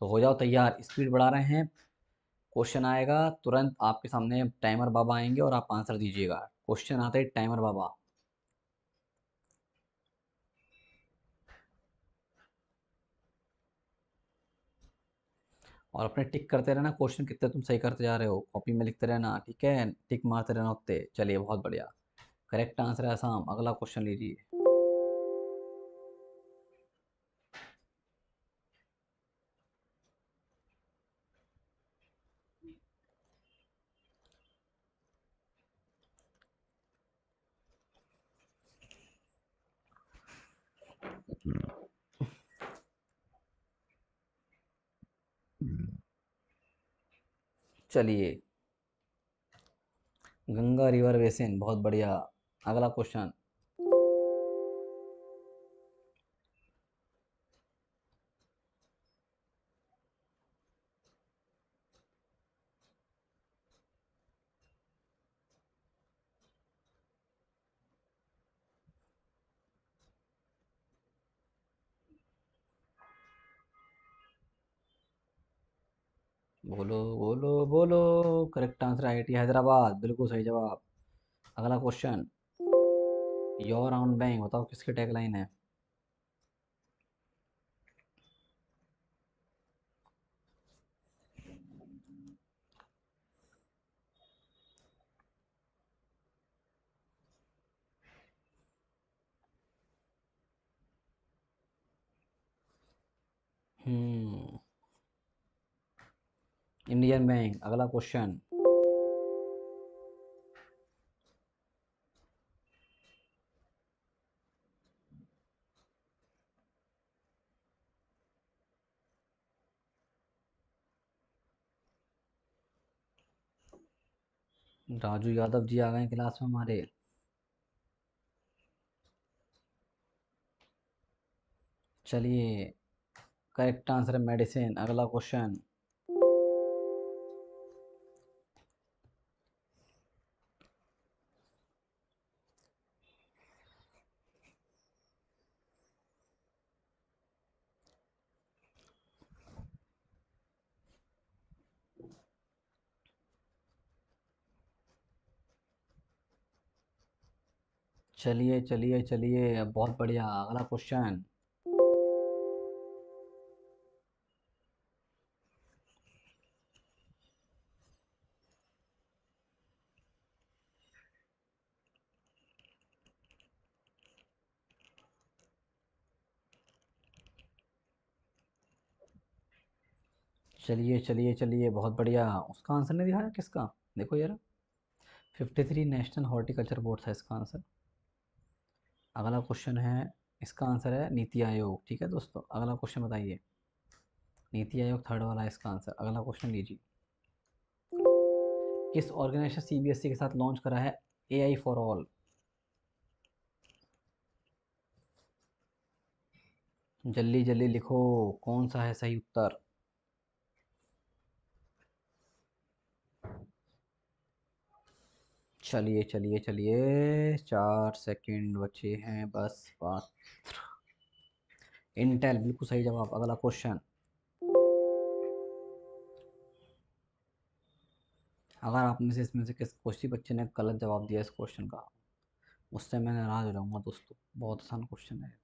तो हो जाओ तैयार, स्पीड बढ़ा रहे हैं। क्वेश्चन आएगा तुरंत आपके सामने, टाइमर बाबा आएंगे और आप आंसर दीजिएगा। क्वेश्चन आते ही टाइमर बाबा। और अपने टिक करते रहना, क्वेश्चन कितने तुम सही करते जा रहे हो कॉपी में लिखते रहना, ठीक है? टिक मारते रहना उतने। चलिए, बहुत बढ़िया, करेक्ट आंसर है आसाम। अगला क्वेश्चन लीजिए। चलिए, गंगा रिवर बेसिन, बहुत बढ़िया। अगला क्वेश्चन। बोलो बोलो बोलो। करेक्ट आंसर IIT हैदराबाद, बिल्कुल सही जवाब। अगला क्वेश्चन। योर ऑन बैंक, बताओ किसकी टैगलाइन है? Indian bank. अगला क्वेश्चन। राजू यादव जी आ गए क्लास में हमारे। चलिए, करेक्ट आंसर है मेडिसिन। अगला क्वेश्चन। चलिए चलिए चलिए, बहुत बढ़िया। अगला क्वेश्चन। चलिए चलिए चलिए, बहुत बढ़िया। उसका आंसर नहीं दिखाया किसका, देखो यार 53 नेशनल हॉर्टिकल्चर बोर्ड था इसका आंसर। अगला क्वेश्चन है, इसका आंसर है नीति आयोग। ठीक है दोस्तों, अगला क्वेश्चन बताइए, नीति आयोग थर्ड वाला है इसका आंसर। अगला क्वेश्चन लीजिए, किस ऑर्गेनाइजेशन सीबीएसई के साथ लॉन्च करा है एआई फॉर ऑल? जल्दी जल्दी लिखो, कौन सा है सही उत्तर। चलिए चलिए चलिए, 4 सेकंड बचे हैं बस, 5। इंटेल बिल्कुल सही जवाब। अगला क्वेश्चन, अगर आप में से इसमें से किसी बच्चे ने गलत जवाब दिया इस क्वेश्चन का, उससे मैं नाराज हो जाऊंगा दोस्तों, बहुत आसान क्वेश्चन है।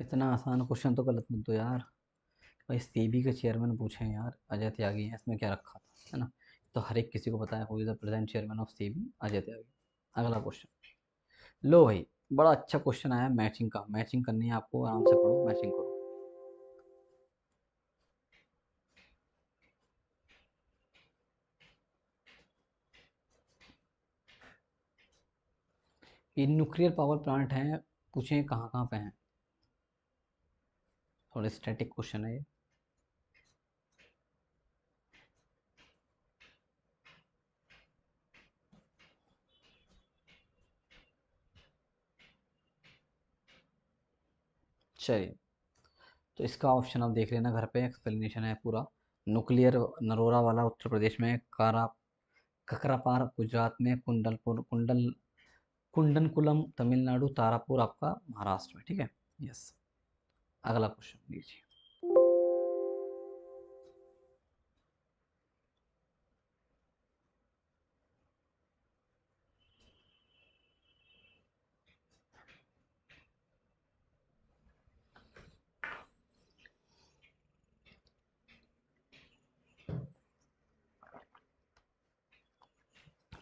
इतना आसान क्वेश्चन तो गलत मत दो यार भाई। सेबी के चेयरमैन पूछे हैं यार, अजय त्यागी है, इसमें क्या रखा था, है ना? तो हर एक किसी को पता है who is the present chairman of SEBI, Ajay Tyagi. अगला क्वेश्चन, लो भाई बड़ा अच्छा क्वेश्चन आया मैचिंग का। मैचिंग करनी है आपको, आराम से पढ़ो, मैचिंग करो। ये न्यूक्लियर पावर प्लांट हैं, पूछे कहाँ कहाँ पे हैं, थोड़ा स्टैटिक क्वेश्चन है ये। चलिए, तो इसका ऑप्शन आप देख लेना घर पे, एक्सप्लेनेशन है पूरा। न्यूक्लियर नरोरा वाला उत्तर प्रदेश में, ककरापार गुजरात में, कुंडनकुलम तमिलनाडु, तारापुर आपका महाराष्ट्र में। ठीक है, यस। अगला क्वेश्चन लीजिए,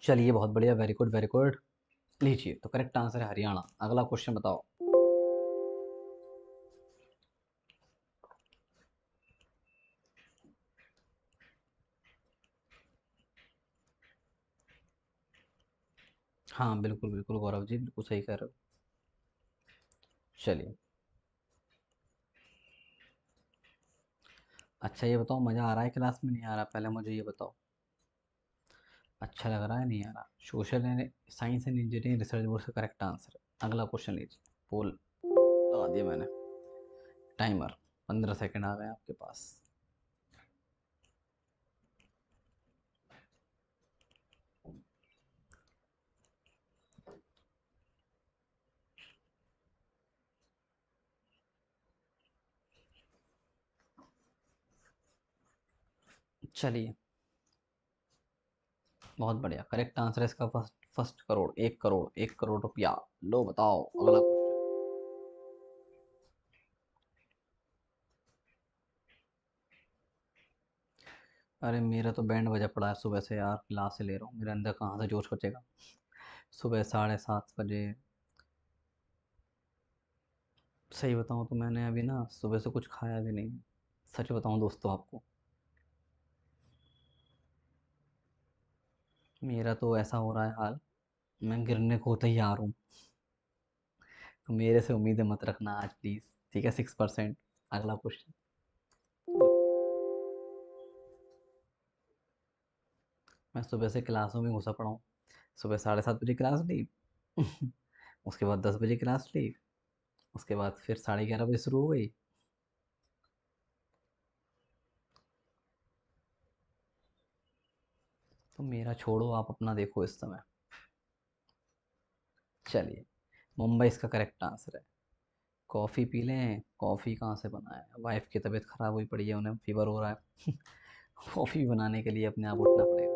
चलिए बहुत बढ़िया, वेरी गुड वेरी गुड। लीजिए, तो करेक्ट आंसर है हरियाणा। अगला क्वेश्चन बताओ, हाँ बिल्कुल बिल्कुल गौरव जी, बिल्कुल सही कह रहे हो। चलिए, अच्छा ये बताओ, मज़ा आ रहा है क्लास में, नहीं आ रहा पहले मुझे ये बताओ, अच्छा लग रहा है नहीं आ रहा? Social and science and engineering research board से करेक्ट आंसर है। अगला क्वेश्चन लीजिए, पोल लगा दिया मैंने, टाइमर 15 सेकेंड आ गए आपके पास। चलिए बहुत बढ़िया, करेक्ट आंसर है इसका फर्स्ट करोड़, 1 करोड़ रुपया। लो बताओ अगला क्वेश्चन। अरे मेरा तो बैंड बजा पड़ा है सुबह से यार, क्लास से ले रहा हूँ, मेरे अंदर कहाँ से जोश बचेगा सुबह 7:30 बजे। सही बताऊँ तो मैंने अभी ना सुबह से कुछ खाया भी नहीं, सच बताऊँ दोस्तों आपको। मेरा तो ऐसा हो रहा है हाल, मैं गिरने को तैयार हूँ, तो मेरे से उम्मीदें मत रखना आज प्लीज़, ठीक है? 6%। अगला क्वेश्चन, मैं सुबह से क्लासों में घुसा पड़ा हूँ। सुबह 7:30 बजे क्लास ली उसके बाद 10 बजे क्लास ली, उसके बाद फिर 11:30 बजे शुरू हो गई। तो मेरा छोड़ो, आप अपना देखो इस समय। चलिए, मुंबई इसका करेक्ट आंसर है। कॉफ़ी पी लें, कॉफ़ी कहाँ से बनाए, वाइफ की तबीयत ख़राब हुई पड़ी है, उन्हें फीवर हो रहा है कॉफ़ी बनाने के लिए अपने आप उठना पड़ेगा,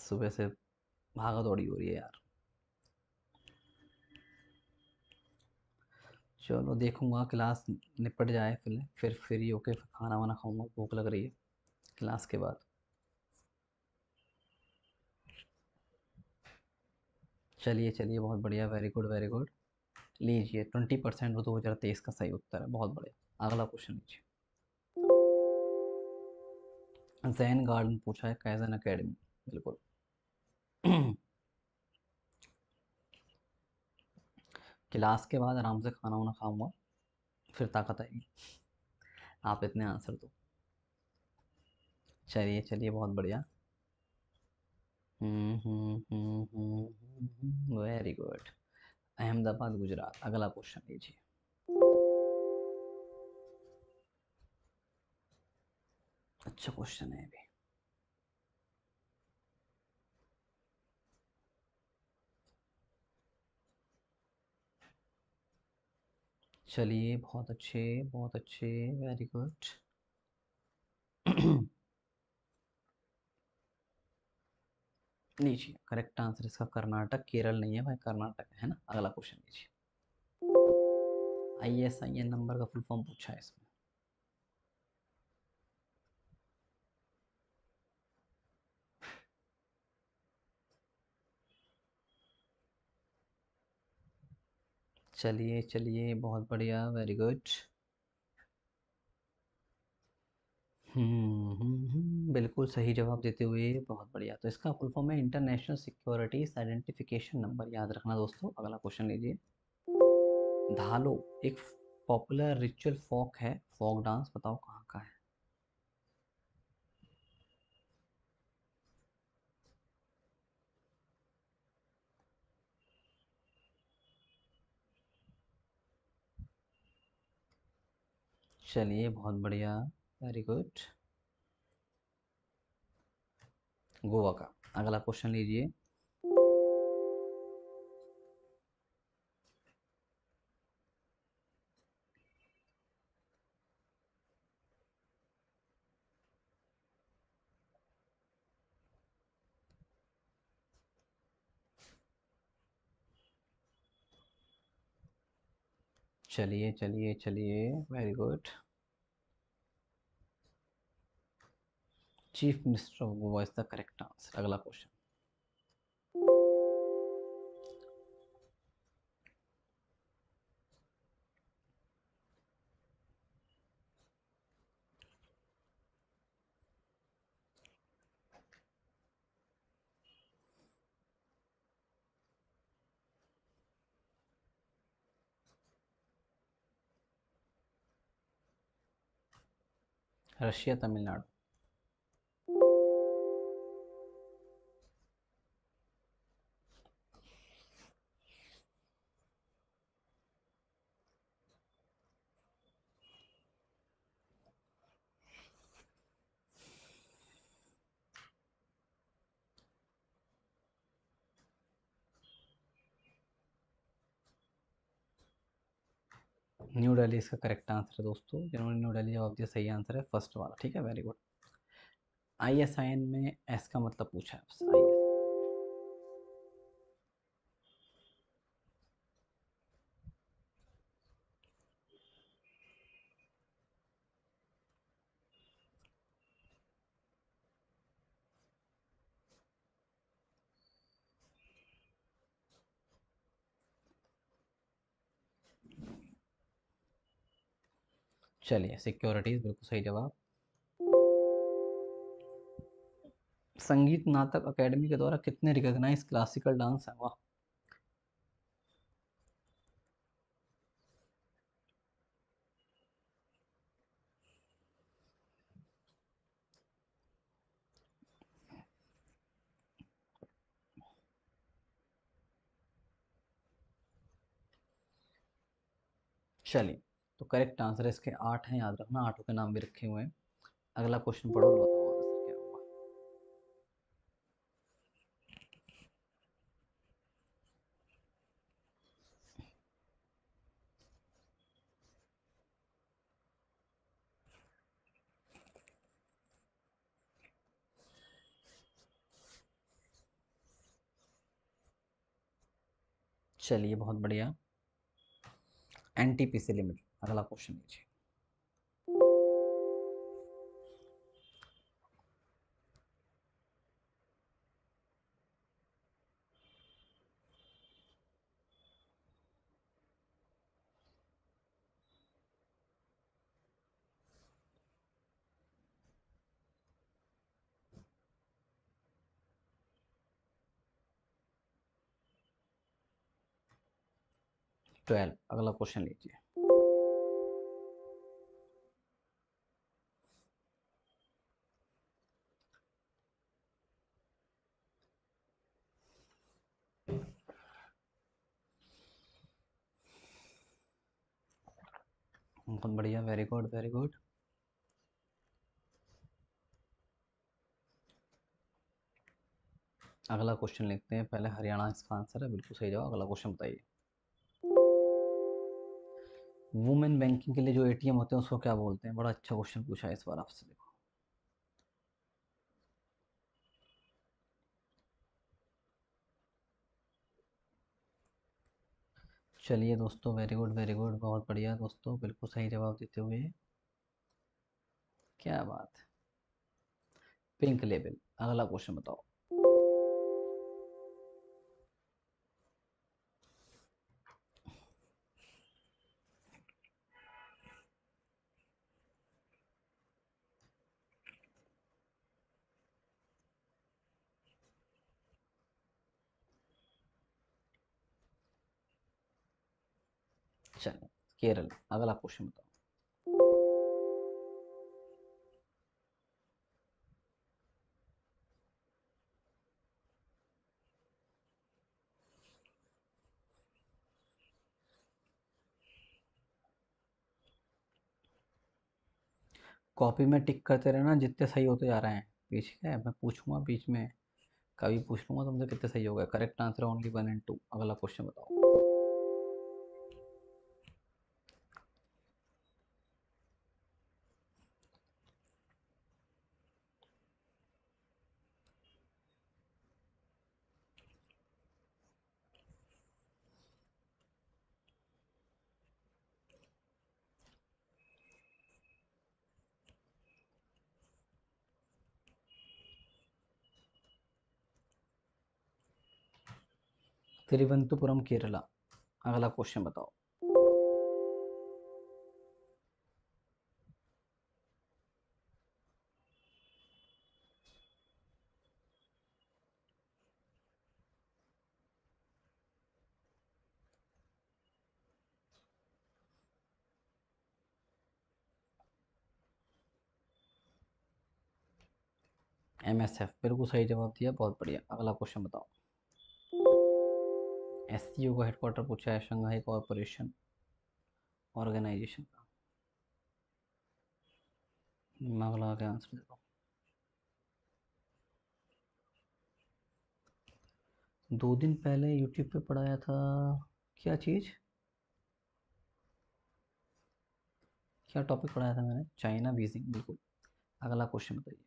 सुबह से भागा दौड़ी हो रही है यार। चलो देखूँगा क्लास निपट जाए फिर फ्री होके खाना वाना खाऊँगा, भूख लग रही है क्लास के बाद। चलिए चलिए बहुत बढ़िया, वेरी गुड वेरी गुड। लीजिए 20% वो 2023 का सही उत्तर है, बहुत बढ़िया। अगला क्वेश्चन लीजिए, जैन गार्डन पूछा है कैज़न अकेडमी, बिल्कुल। क्लास के बाद आराम से खाना वाना खाऊंगा फिर ताकत आएगी। आप इतने आंसर दो, चलिए चलिए बहुत बढ़िया, वेरी गुड। अहमदाबाद गुजरात। अगला क्वेश्चन लीजिए, अच्छा क्वेश्चन है अभी। चलिए बहुत अच्छे बहुत अच्छे, वेरी गुड। लीजिए करेक्ट आंसर इसका कर्नाटक, केरल नहीं है भाई, कर्नाटक है ना। अगला क्वेश्चन लीजिए, ISIN नंबर का फुल फॉर्म पूछा है इसमें। चलिए चलिए बहुत बढ़िया, वेरी गुड, बिल्कुल सही जवाब देते हुए, बहुत बढ़िया। तो इसका फुल फॉर्म है इंटरनेशनल सिक्योरिटीज आइडेंटिफिकेशन नंबर, याद रखना दोस्तों। अगला क्वेश्चन लीजिए, धालो एक पॉपुलर रिचुअल फोक है, फोक डांस, बताओ कहाँ का है। चलिए बहुत बढ़िया, वेरी गुड, गोवा का। अगला क्वेश्चन लीजिए, चलिए चलिए चलिए very good. Chief minister of Goa is the correct answer. अगला question, Russia Tamil Nadu. New Delhi इसका करेक्ट आंसर है दोस्तों, जिन्होंने न्यू दिल्ली जवाब दिया सही आंसर है फर्स्ट वाला, ठीक है, वेरी गुड। ISIN में एस का मतलब पूछा है आपसे। चलिए सिक्योरिटीज, बिल्कुल सही जवाब। संगीत नाटक एकेडमी के द्वारा कितने रिकॉग्नाइज क्लासिकल डांस है, वाह। चलिए तो करेक्ट आंसर इसके 8 हैं, याद रखना, 8 के नाम भी रखे हुए हैं। अगला क्वेश्चन पढ़ो, बताओ आंसर क्या होगा। चलिए बहुत बढ़िया, एनटीपीसी लिमिटेड। अगला क्वेश्चन लीजिए। अगला क्वेश्चन लीजिए। बहुत बढ़िया, वेरी गुड वेरी गुड। अगला क्वेश्चन लिखते हैं पहले। हरियाणा इसका आंसर है, बिल्कुल सही जवाब। अगला क्वेश्चन बताइए। वुमेन बैंकिंग के लिए जो एटीएम होते हैं उसको क्या बोलते हैं? बड़ा अच्छा क्वेश्चन पूछा है इस बार आपसे। देखो चलिए दोस्तों, वेरी गुड बहुत बढ़िया दोस्तों, बिल्कुल सही जवाब देते हुए, क्या बात है, पिंक लेबल। अगला क्वेश्चन बताओ। चलिए केरल, अगला क्वेश्चन बताओ। कॉपी में टिक करते रहना जितने सही होते जा रहे हैं। पीछे है, मैं पूछूंगा बीच में कभी, पूछ लूंगा तुमसे कितने सही हो गए। करेक्ट आंसर ओनली 1 और 2। अगला क्वेश्चन बताओ। तिरुवनंतपुरम केरला। अगला क्वेश्चन बताओ। MSF, बिल्कुल सही जवाब दिया, बहुत बढ़िया। अगला क्वेश्चन बताओ। SCO का हेडक्वार्टर पूछा है, शंघाई कॉरपोरेशन ऑर्गेनाइजेशन का। अगला क्या आंसर देखो, दो दिन पहले YouTube पे पढ़ाया था, क्या चीज, क्या टॉपिक पढ़ाया था मैंने, चाइना बीजिंग, बिल्कुल। अगला क्वेश्चन बताइए।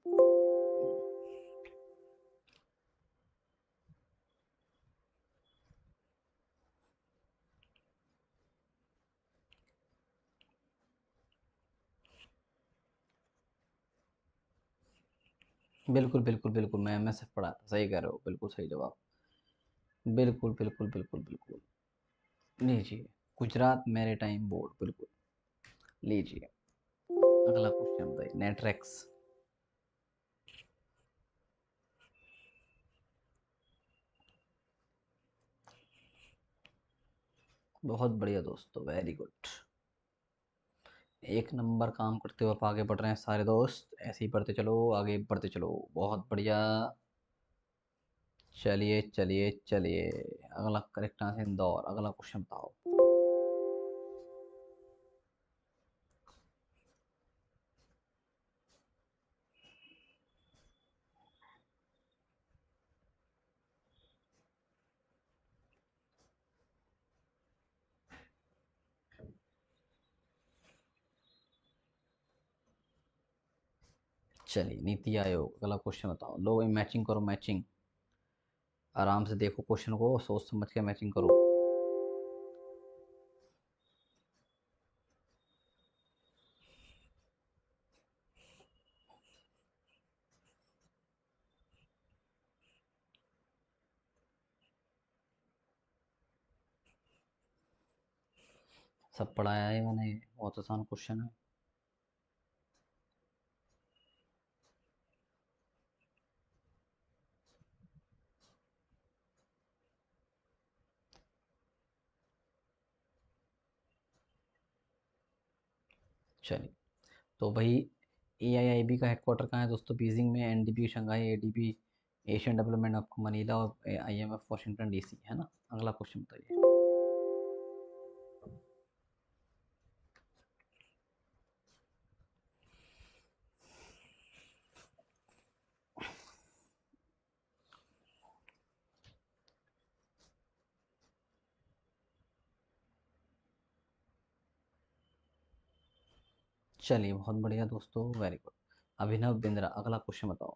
बिल्कुल बिल्कुल बिल्कुल, मैं MSF पढ़ा था, सही कह रहे हो, बिल्कुल सही जवाब, बिल्कुल बिल्कुल बिल्कुल बिल्कुल। लीजिए गुजरात मैरीटाइम बोर्ड, बिल्कुल लीजिए। अगला क्वेश्चन बताइए। नेटरेक्स, बहुत बढ़िया दोस्तों, वेरी गुड, एक नंबर काम करते हुए आप आगे बढ़ रहे हैं सारे दोस्त, ऐसे ही बढ़ते चलो, आगे बढ़ते चलो, बहुत बढ़िया। चलिए चलिए चलिए, अगला करेक्ट आंसर इंदौर। अगला क्वेश्चन बताओ। चलिए नीति आयोग, अगला क्वेश्चन बताओ। लो मैचिंग करो, मैचिंग, आराम से देखो क्वेश्चन को, सोच समझ के मैचिंग करो। सब पढ़ाया है मैंने, बहुत आसान क्वेश्चन है। चलिए, तो भाई AIIB का हेडक्वार्टर कहाँ है दोस्तों? बीजिंग में। NDB Shanghai, ADB Asian development आपको मनीला, और IMF वाशिंगटन DC है ना। अगला क्वेश्चन बताइए। चलिए, बहुत बढ़िया दोस्तों, वेरी गुड। अभिनव बिंद्रा, अगला क्वेश्चन बताओ।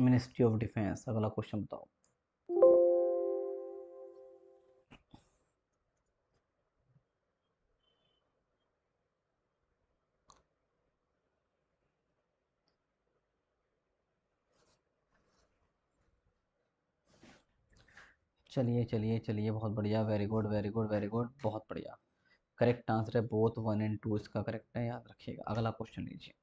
मिनिस्ट्री ऑफ डिफेंस, अगला क्वेश्चन बताओ। चलिए चलिए चलिए, बहुत बढ़िया, very good very good very good, बहुत बढ़िया। करेक्ट आंसर है बोथ 1 और 2, इसका करेक्ट है, याद रखिएगा। अगला क्वेश्चन लीजिए।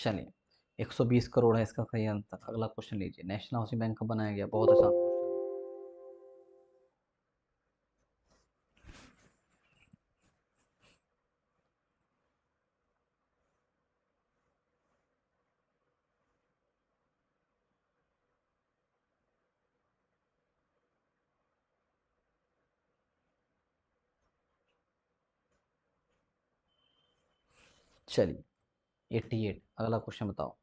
चलिए, 120 करोड़ है इसका सही आंसर। अगला क्वेश्चन लीजिए। नेशनल हाउसिंग बैंक कब बनाया गया? बहुत आसान क्वेश्चन। चलिए, 88, अगला क्वेश्चन बताओ।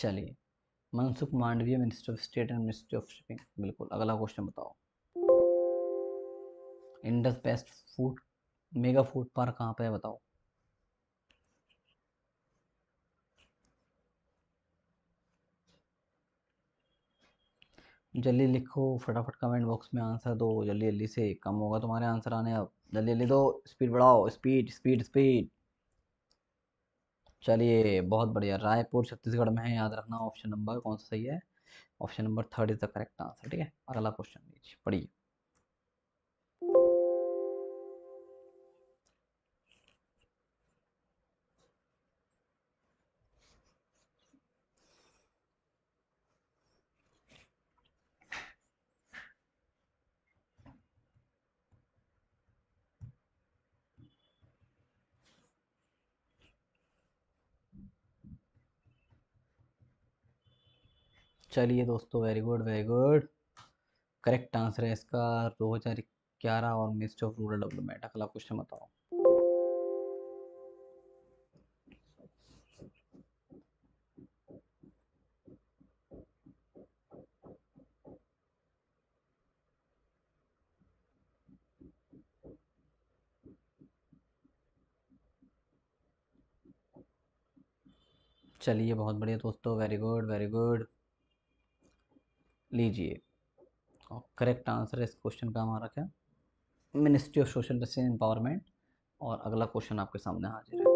चलिए, Mansukh Mandaviya, minister of state and ministry of shipping, बिल्कुल। अगला क्वेश्चन बताओ। Indus best food mega food park कहाँ पे है बताओ? जल्दी लिखो, फटाफट कमेंट बॉक्स में आंसर दो, जल्दी जल्दी से, कम होगा तुम्हारे आंसर आने, अब जल्दी जल्दी दो, स्पीड बढ़ाओ, स्पीड स्पीड स्पीड। चलिए, बहुत बढ़िया। रायपुर छत्तीसगढ़ में है, याद रखना। ऑप्शन नंबर कौन सा सही है? Option number 3rd is the correct answer, ठीक है। अगला क्वेश्चन लीजिए, पढ़िए। चलिए दोस्तों, very good very good, correct answer है इसका 2011 और मिनिस्ट्री ऑफ रूरल डेवलपमेंट। अगला क्वेश्चन बताओ। चलिए, बहुत बढ़िया दोस्तों, वेरी गुड वेरी गुड, लीजिए। और करेक्ट आंसर इस क्वेश्चन का हमारा क्या? Ministry of social justice and empowerment. और अगला क्वेश्चन आपके सामने हाजिर है।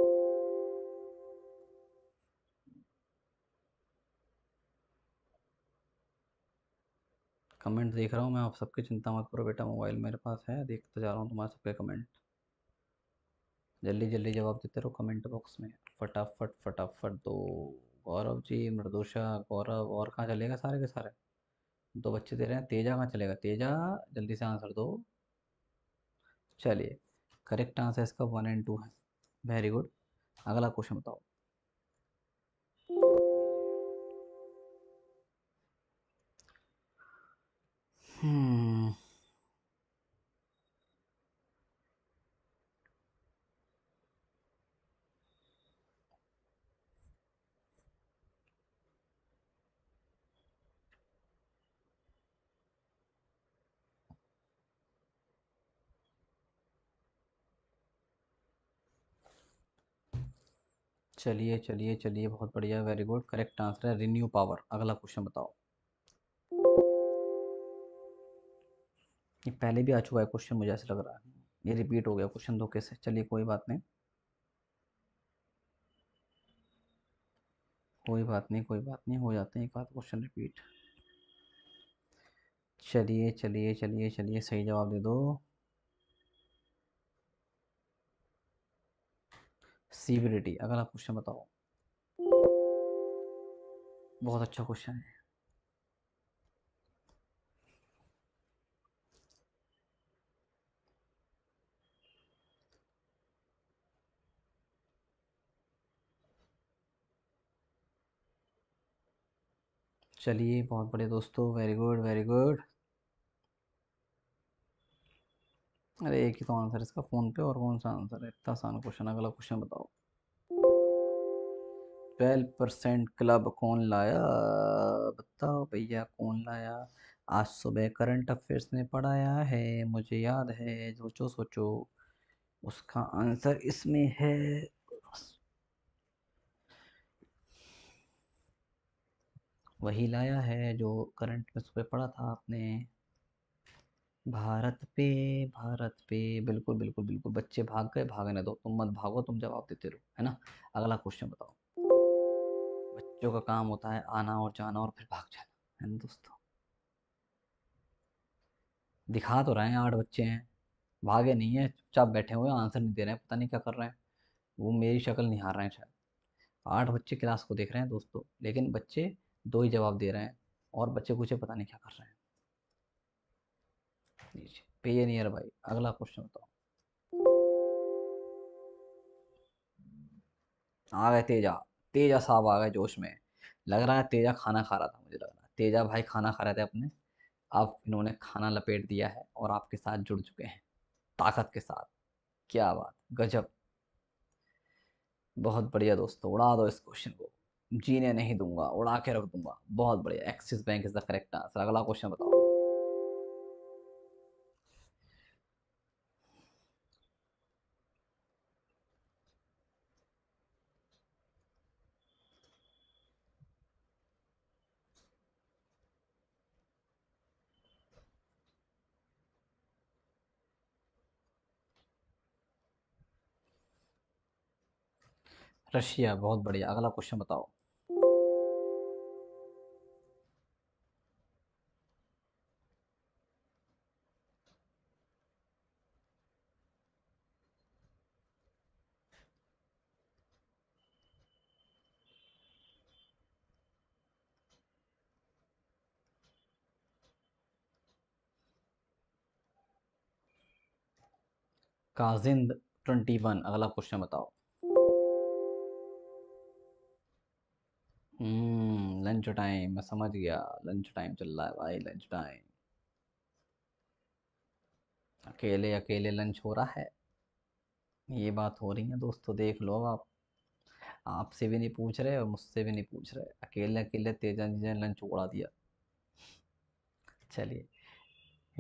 कमेंट देख रहा हूँ मैं आप सबके, चिंता मत करो बेटा, मोबाइल मेरे पास है, देखता जा रहा हूँ तुम्हारे सबके कमेंट। जल्दी जल्दी जवाब देते रहो कमेंट बॉक्स में, फटाफट फटाफट दो। गौरव जी, मृदुषा, गौरव, और कहाँ चलेगा सारे के सारे? दो बच्चे दे रहे हैं, तेजा कहाँ चलेगा, तेजा जल्दी से आंसर दो। चलिए करेक्ट आंसर इसका 1 और 2 है, वेरी गुड। अगला क्वेश्चन बताओ। चलिए चलिए चलिए, बहुत बढ़िया, वेरी गुड, करेक्ट आंसर है रिन्यू पावर। अगला क्वेश्चन बताओ। ये पहले भी आ चुका है क्वेश्चन, मुझे ऐसा लग रहा है ये रिपीट हो गया क्वेश्चन धोखे से। चलिए कोई बात नहीं, कोई बात नहीं, कोई बात नहीं, हो जाते हैं एक आध क्वेश्चन रिपीट। चलिए चलिए चलिए चलिए, सही जवाब दे दो, सीविलिटी। अगला क्वेश्चन बताओ, बहुत अच्छा क्वेश्चन है। चलिए बहुत बढ़िया दोस्तों, वेरी गुड वेरी गुड। अरे एक ही तो आंसर इसका फोन पे, और कौन सा आंसर है, इतना आसान क्वेश्चन। अगला क्वेश्चन बताओ। 12% क्लब कौन लाया, बताओ भैया कौन लाया। आज सुबह करंट अफेयर्स ने पढ़ाया है, मुझे याद है, सोचो सोचो, उसका आंसर इसमें है। वही लाया है जो करंट में सुबह पढ़ा था आपने, भारत पे, भारत पे, बिल्कुल बिल्कुल बिल्कुल। बच्चे भाग गए, भागने दो, तुम मत भागो, तुम जवाब देते रहो, है ना। अगला क्वेश्चन बताओ। बच्चों का काम होता है आना और जाना और फिर भाग जाना, है ना दोस्तों। दिखा तो रहे हैं 8 बच्चे हैं, भागे नहीं है, चुपचाप बैठे हुए आंसर नहीं दे रहे हैं, पता नहीं क्या कर रहे हैं, वो मेरी शक्ल निहार रहे हैं शायद। 8 बच्चे क्लास को देख रहे हैं दोस्तों, लेकिन बच्चे 2 ही जवाब दे रहे हैं और बच्चे कुछ पता नहीं क्या कर रहे हैं। पेनियर भाई, अगला क्वेश्चन बताओ। आ गए तेजा, तेजा साहब आ गए जोश में, लग रहा है तेजा खाना खा रहा था, मुझे लग रहा है तेजा भाई खाना खा रहे थे अपने, अब इन्होंने खाना लपेट दिया है और आपके साथ जुड़ चुके हैं ताकत के साथ। क्या बात, गजब, बहुत बढ़िया दोस्तों, उड़ा दो इस क्वेश्चन को, जीने नहीं दूंगा, उड़ा के रख दूंगा, बहुत बढ़िया। Axis bank is the correct answer. अगला क्वेश्चन बताओ। रशिया, बहुत बढ़िया। अगला क्वेश्चन बताओ। काजिंद 21, अगला क्वेश्चन बताओ। लंच टाइम, मैं समझ गया, लंच टाइम चल रहा है भाई, लंच टाइम, अकेले अकेले लंच हो रहा है, ये बात हो रही है दोस्तों। देख लो आप, आपसे भी नहीं पूछ रहे और मुझसे भी नहीं पूछ रहे, अकेले अकेले तेजा जी ने लंच उड़ा दिया। चलिए,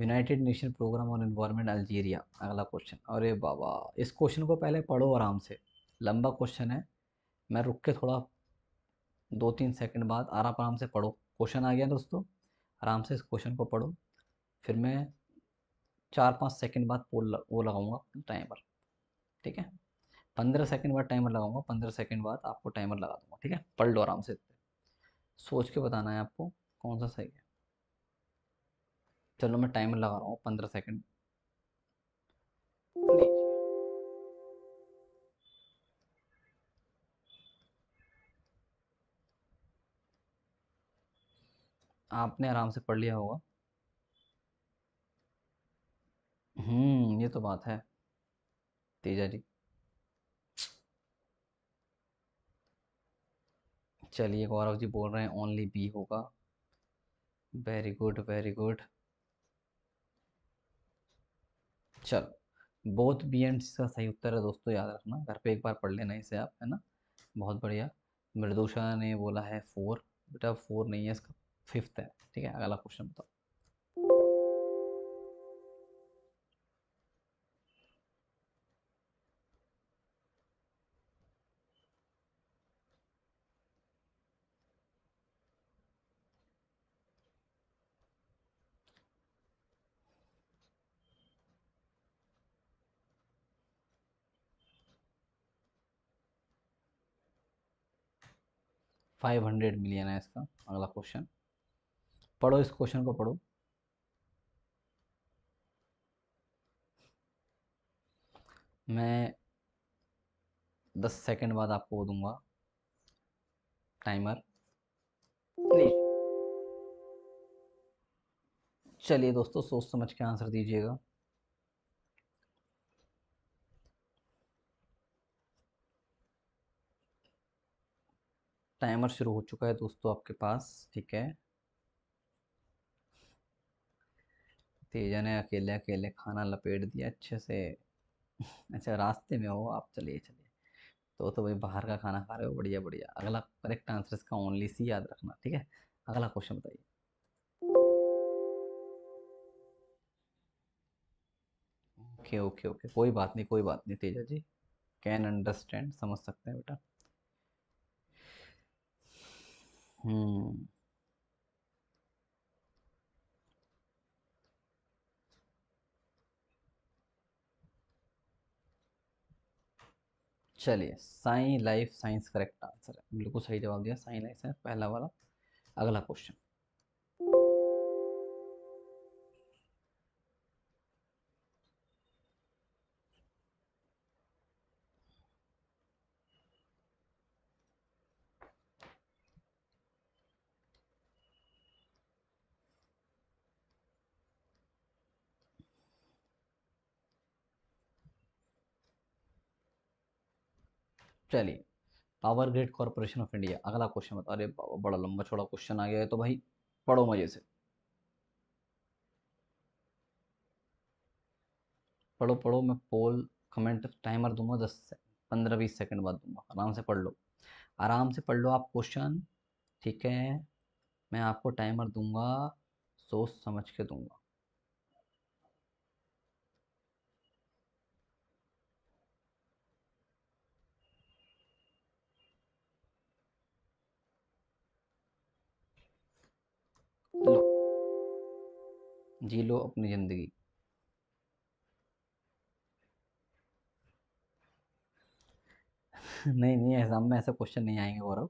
United nation programme on environment Algeria, अगला क्वेश्चन। अरे बाबा, इस क्वेश्चन को पहले पढ़ो आराम से, लंबा क्वेश्चन है, मैं रुक के थोड़ा 2-3 सेकंड बाद आराम आराम से पढ़ो। क्वेश्चन आ गया दोस्तों, आराम से इस क्वेश्चन को पढ़ो, फिर मैं 4-5 सेकंड बाद वो लगाऊंगा टाइमर, ठीक है। 15 सेकंड बाद टाइमर लगाऊंगा, 15 सेकंड बाद आपको टाइमर लगा दूंगा, ठीक है। पढ़ लो आराम से, सोच के बताना है आपको कौन सा सही है। चलो मैं टाइमर लगा रहा हूँ, 15 सेकेंड। आपने आराम से पढ़ लिया होगा। ये तो बात है तेजा जी। चलिए गौरव जी बोल रहे हैं ओनली बी होगा। Very good very good. चलो बोथ बी एंड सी का सही उत्तर है दोस्तों, याद रखना, घर पे एक बार पढ़ लेना इसे आप, है ना। बहुत बढ़िया। मृदुषा ने बोला है 4, बेटा 4 नहीं है इसका, 5th है। ठीक है, अगला क्वेश्चन बताओ। $500 मिलियन है इसका। अगला क्वेश्चन पढ़ो, इस क्वेश्चन को पढ़ो। मैं 10 सेकंड बाद आपको दूंगा टाइमर। चलिए दोस्तों सोच समझ के आंसर दीजिएगा। टाइमर शुरू हो चुका है दोस्तों आपके पास। ठीक है, तेजा ने अकेले अकेले खाना लपेट दिया अच्छे से। अच्छा रास्ते में हो आप, चलिए चलिए। तो भाई बाहर का खाना खा रहे हो, बढ़िया बढ़िया। अगला करेक्ट आंसर इसका ओनली सी, याद रखना। ठीक है, अगला क्वेश्चन बताइए। ओके ओके ओके, कोई बात नहीं कोई बात नहीं तेजा जी, कैन अंडरस्टैंड, समझ सकते हैं बेटा। चलिए Sai life science correct answer है, बिल्कुल सही जवाब दिया, साई लाइफ साइंस पहला वाला। अगला क्वेश्चन चलिए, power grid corporation of India. अगला क्वेश्चन बता रहे, बड़ा लंबा छोड़ा क्वेश्चन आ गया है तो भाई पढ़ो मजे से, पढ़ो पढ़ो। मैं पोल कमेंट टाइमर दूंगा 10 से 15-20 सेकंड बाद दूंगा, आराम से पढ़ लो, आराम से पढ़ लो आप क्वेश्चन। ठीक है, मैं आपको टाइमर दूंगा, सोच समझ के दूंगा। लो जी, लो अपनी जिंदगी। नहीं, एग्जाम में ऐसा क्वेश्चन नहीं आएंगे गौरव।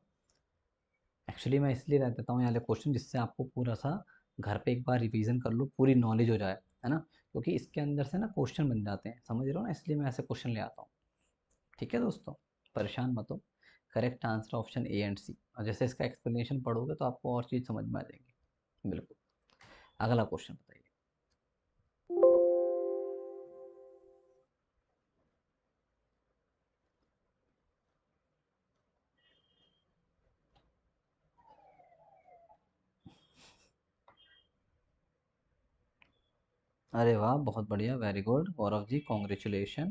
एक्चुअली मैं इसलिए रह देता हूँ यहाँ क्वेश्चन, जिससे आपको पूरा सा घर पे एक बार रिवीजन कर लो, पूरी नॉलेज हो जाए, है ना, क्योंकि इसके अंदर से ना क्वेश्चन बन जाते हैं, समझ रहे हो ना, इसलिए मैं ऐसे क्वेश्चन ले आता हूँ। ठीक है दोस्तों, परेशान मत हो। Correct answer option A and C, और जैसे इसका एक्सप्लेनेशन पढ़ोगे तो आपको और चीज़ समझ में आ जाएगी, बिल्कुल। अगला क्वेश्चन बताइए। अरे वाह, बहुत बढ़िया, very good Gaurav ji, congratulation.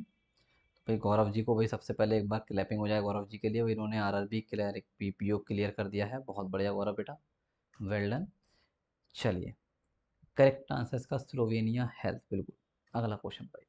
तो भाई गौरव जी को भाई सबसे पहले एक बार क्लैपिंग हो जाए गौरव जी के लिए, इन्होंने RRB क्लियर, PPO क्लियर कर दिया है। बहुत बढ़िया गौरव बेटा, वेल डन। चलिए करेक्ट आंसर इसका स्लोवेनिया हेल्थ, बिल्कुल। अगला क्वेश्चन बताइए।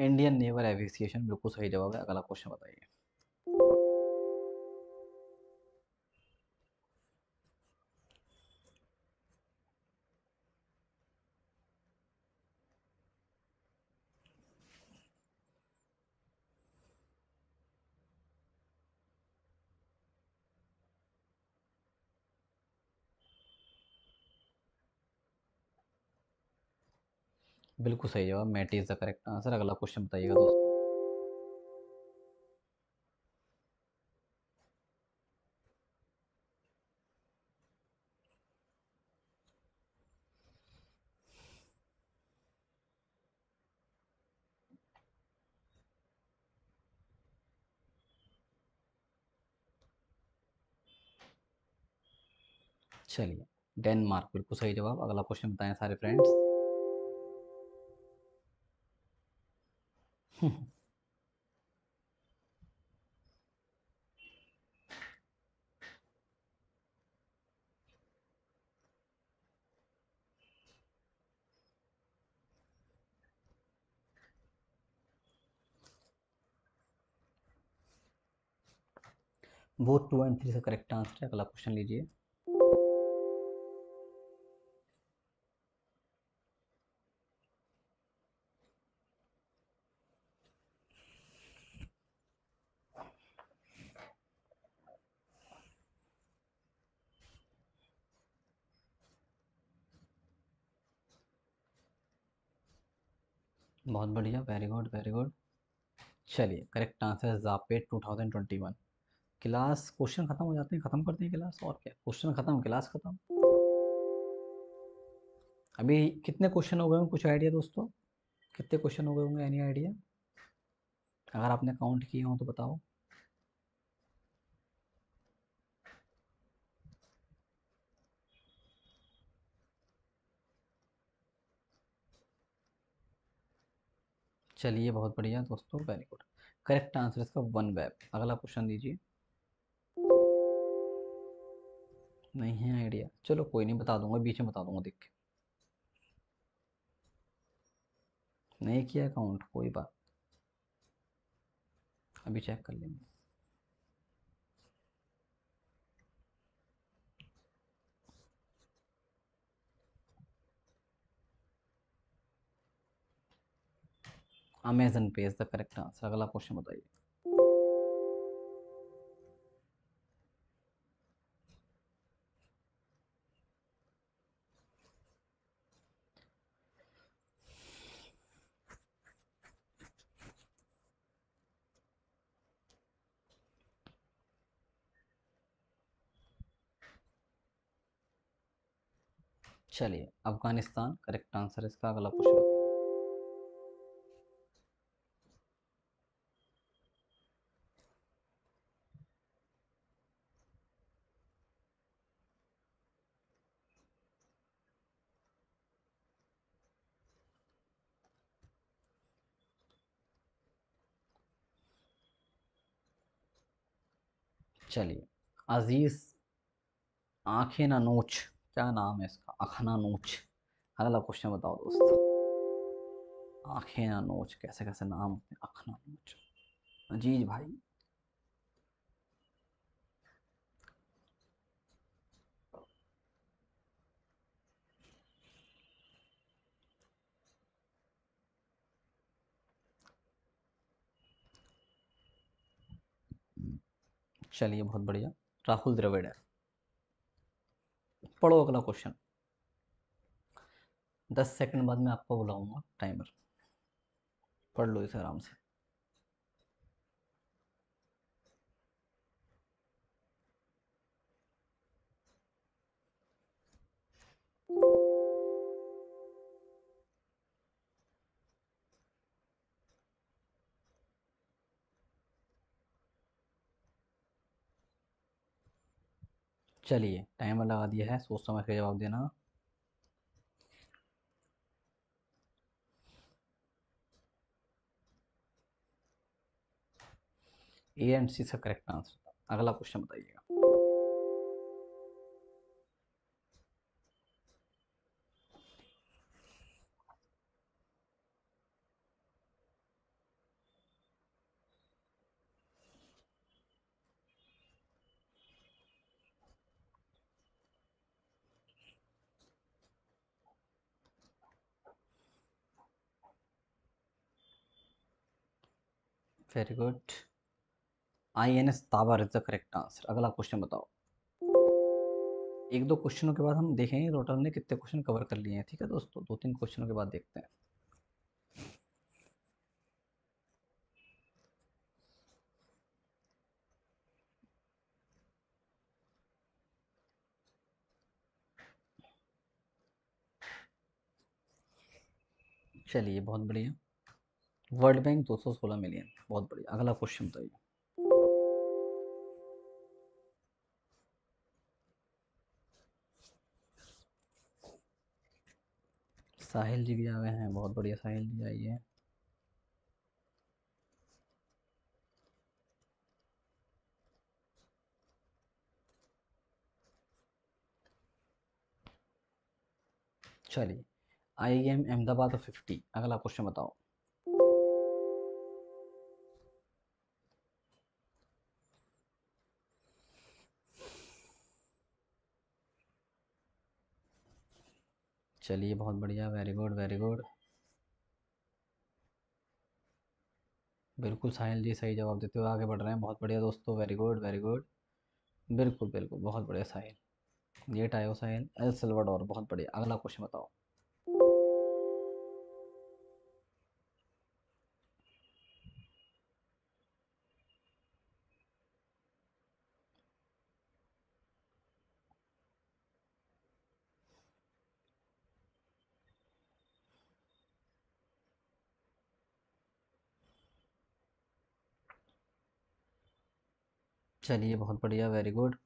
इंडियन नेवल एविएशन, बिल्कुल सही जवाब है। अगला क्वेश्चन बताइए। बिल्कुल सही जवाब, mat is the correct answer. अगला क्वेश्चन बताइएगा दोस्तों। चलिए, डेनमार्क बिल्कुल सही जवाब। अगला क्वेश्चन बताएं सारे फ्रेंड्स। बोथ 2 और 3 का करेक्ट आंसर है। अगला क्वेश्चन लीजिए। बहुत बढ़िया, वेरी गुड वेरी गुड। चलिए, करेक्ट आंसर जापेट 2021। क्लास क्वेश्चन खत्म हो जाते हैं, खत्म करते हैं क्लास, और क्या, क्वेश्चन खत्म क्लास खत्म। अभी कितने क्वेश्चन हो गए होंगे, कुछ आइडिया दोस्तों, कितने क्वेश्चन हो गए होंगे, एनी आइडिया? अगर आपने काउंट किए हों तो बताओ। चलिए, बहुत बढ़िया दोस्तों, वेरी गुड। करेक्ट आंसर इसका 1 वेब। अगला क्वेश्चन दीजिए। नहीं है आइडिया, चलो कोई नहीं, बता दूंगा बीच में, बता दूंगा देख के। नहीं किया काउंट, कोई बात, अभी चेक कर लेंगे। Amazon pay is the correct answer. अगला क्वेश्चन बताइए। चलिए, अफगानिस्तान करेक्ट आंसर इसका। अगला क्वेश्चन बताइए। चलिए, अजीज आंखें ना नोच, क्या नाम है इसका, आखना नोच। अगला क्वेश्चन बताओ दोस्तों। आंखें ना नोच, कैसे कैसे नाम होते हैं, आखना नोच, अजीज भाई। चलिए, बहुत बढ़िया, राहुल द्रविड़ है। पढ़ो अगला क्वेश्चन, 10 सेकंड बाद मैं आपको बुलाऊंगा, टाइमर। पढ़ लो इसे आराम से। चलिए, टाइमर लगा दिया है, सोच समझ के जवाब देना। ए एंड सी का करेक्ट आंसर। अगला क्वेश्चन बताइएगा। Very good, INS Tabar is the correct answer. अगला क्वेश्चन बताओ। 1-2 क्वेश्चनों के बाद हम देखेंगे टोटल ने कितने क्वेश्चन कवर कर लिए हैं, ठीक है दोस्तों। 2-3 क्वेश्चनों के बाद देखते हैं। चलिए बहुत बढ़िया। वर्ल्ड बैंक 216 मिलियन, बहुत बढ़िया। अगला क्वेश्चन तो साहिल जी भी आ गए हैं, बहुत बढ़िया। साहिल जी आइए। चलिए, IIM अहमदाबाद 50। अगला क्वेश्चन बताओ। चलिए बहुत बढ़िया, वेरी गुड वेरी गुड। बिल्कुल साहिल जी सही जवाब देते हुए आगे बढ़ रहे हैं, बहुत बढ़िया दोस्तों, वेरी गुड बिल्कुल बिल्कुल, बहुत बढ़िया साहिल। गेट आयो साहिल, एल सल्वाडोर, बहुत बढ़िया। अगला क्वेश्चन बताओ। चलिए बहुत बढ़िया, वेरी गुड।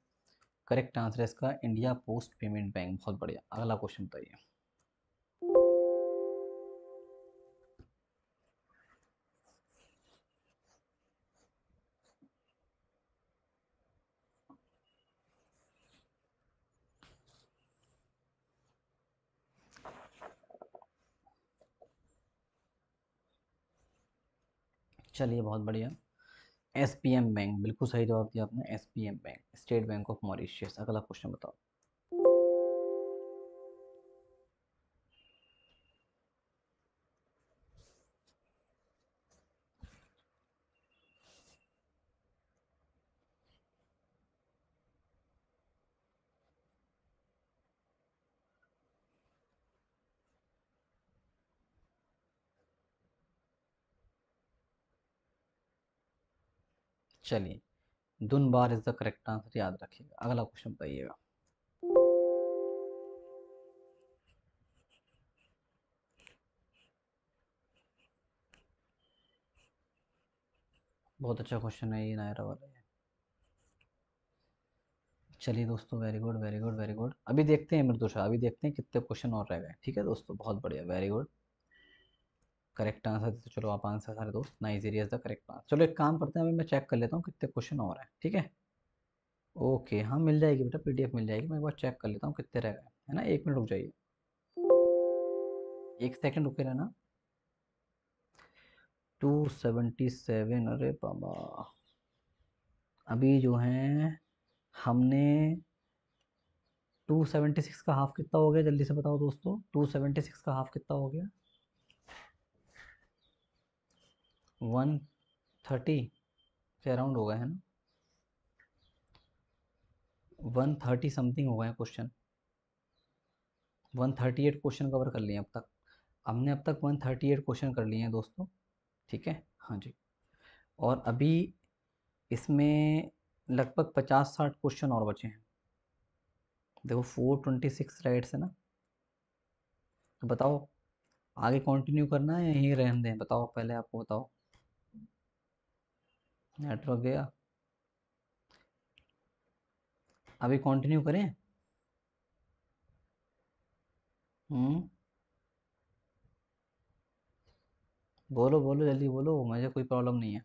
करेक्ट आंसर है इसका इंडिया पोस्ट पेमेंट बैंक, बहुत बढ़िया। अगला क्वेश्चन बताइए। चलिए बहुत बढ़िया, SPM बैंक, बिल्कुल सही जवाब दिया आपने। SPM bank, state bank of Mauritius. अगला क्वेश्चन बताओ। चलिए, Dunbar is the correct answer, याद रखिएगा। अगला क्वेश्चन बताइएगा। बहुत अच्छा क्वेश्चन है ये, नायरा वाला। चलिए दोस्तों, very good very good very good. अभी देखते हैं मृदुषा, अभी देखते हैं कितने क्वेश्चन और रह गए। ठीक है दोस्तों, बहुत बढ़िया, वेरी गुड। करेक्ट आंसर तो चलो आप आंसर सारे दोस्त, Nigeria is the correct answer. चलो एक काम करते हैं, अभी मैं चेक कर लेता हूँ कितने क्वेश्चन और हैं। ठीक है, ओके, हाँ मिल जाएगी बेटा, PDF मिल जाएगी। मैं एक बार चेक कर लेता हूँ कितने रह गए, है ना। 1 मिनट रुक जाइए, 1 सेकेंड रुके रहना। 277, अरे बाबा। अभी जो है हमने 276 का हाफ कितना हो गया, जल्दी से बताओ दोस्तों। 276 का हाफ कितना हो गया, 130 से अराउंड होगा, है ना। 130 समथिंग होगा क्वेश्चन। 138 क्वेश्चन कवर कर लिए अब तक हमने, अब तक 138 क्वेश्चन कर लिए हैं दोस्तों। ठीक है, हाँ जी। और अभी इसमें लगभग 50-60 क्वेश्चन और बचे हैं। देखो 426 राइट्स है ना, तो बताओ आगे कंटिन्यू करना है या यहीं रहने दें, बताओ पहले। आपको बताओ, नेटवर्क गया। अभी कंटिन्यू करें? बोलो बोलो, जल्दी बोलो, मुझे कोई प्रॉब्लम नहीं है।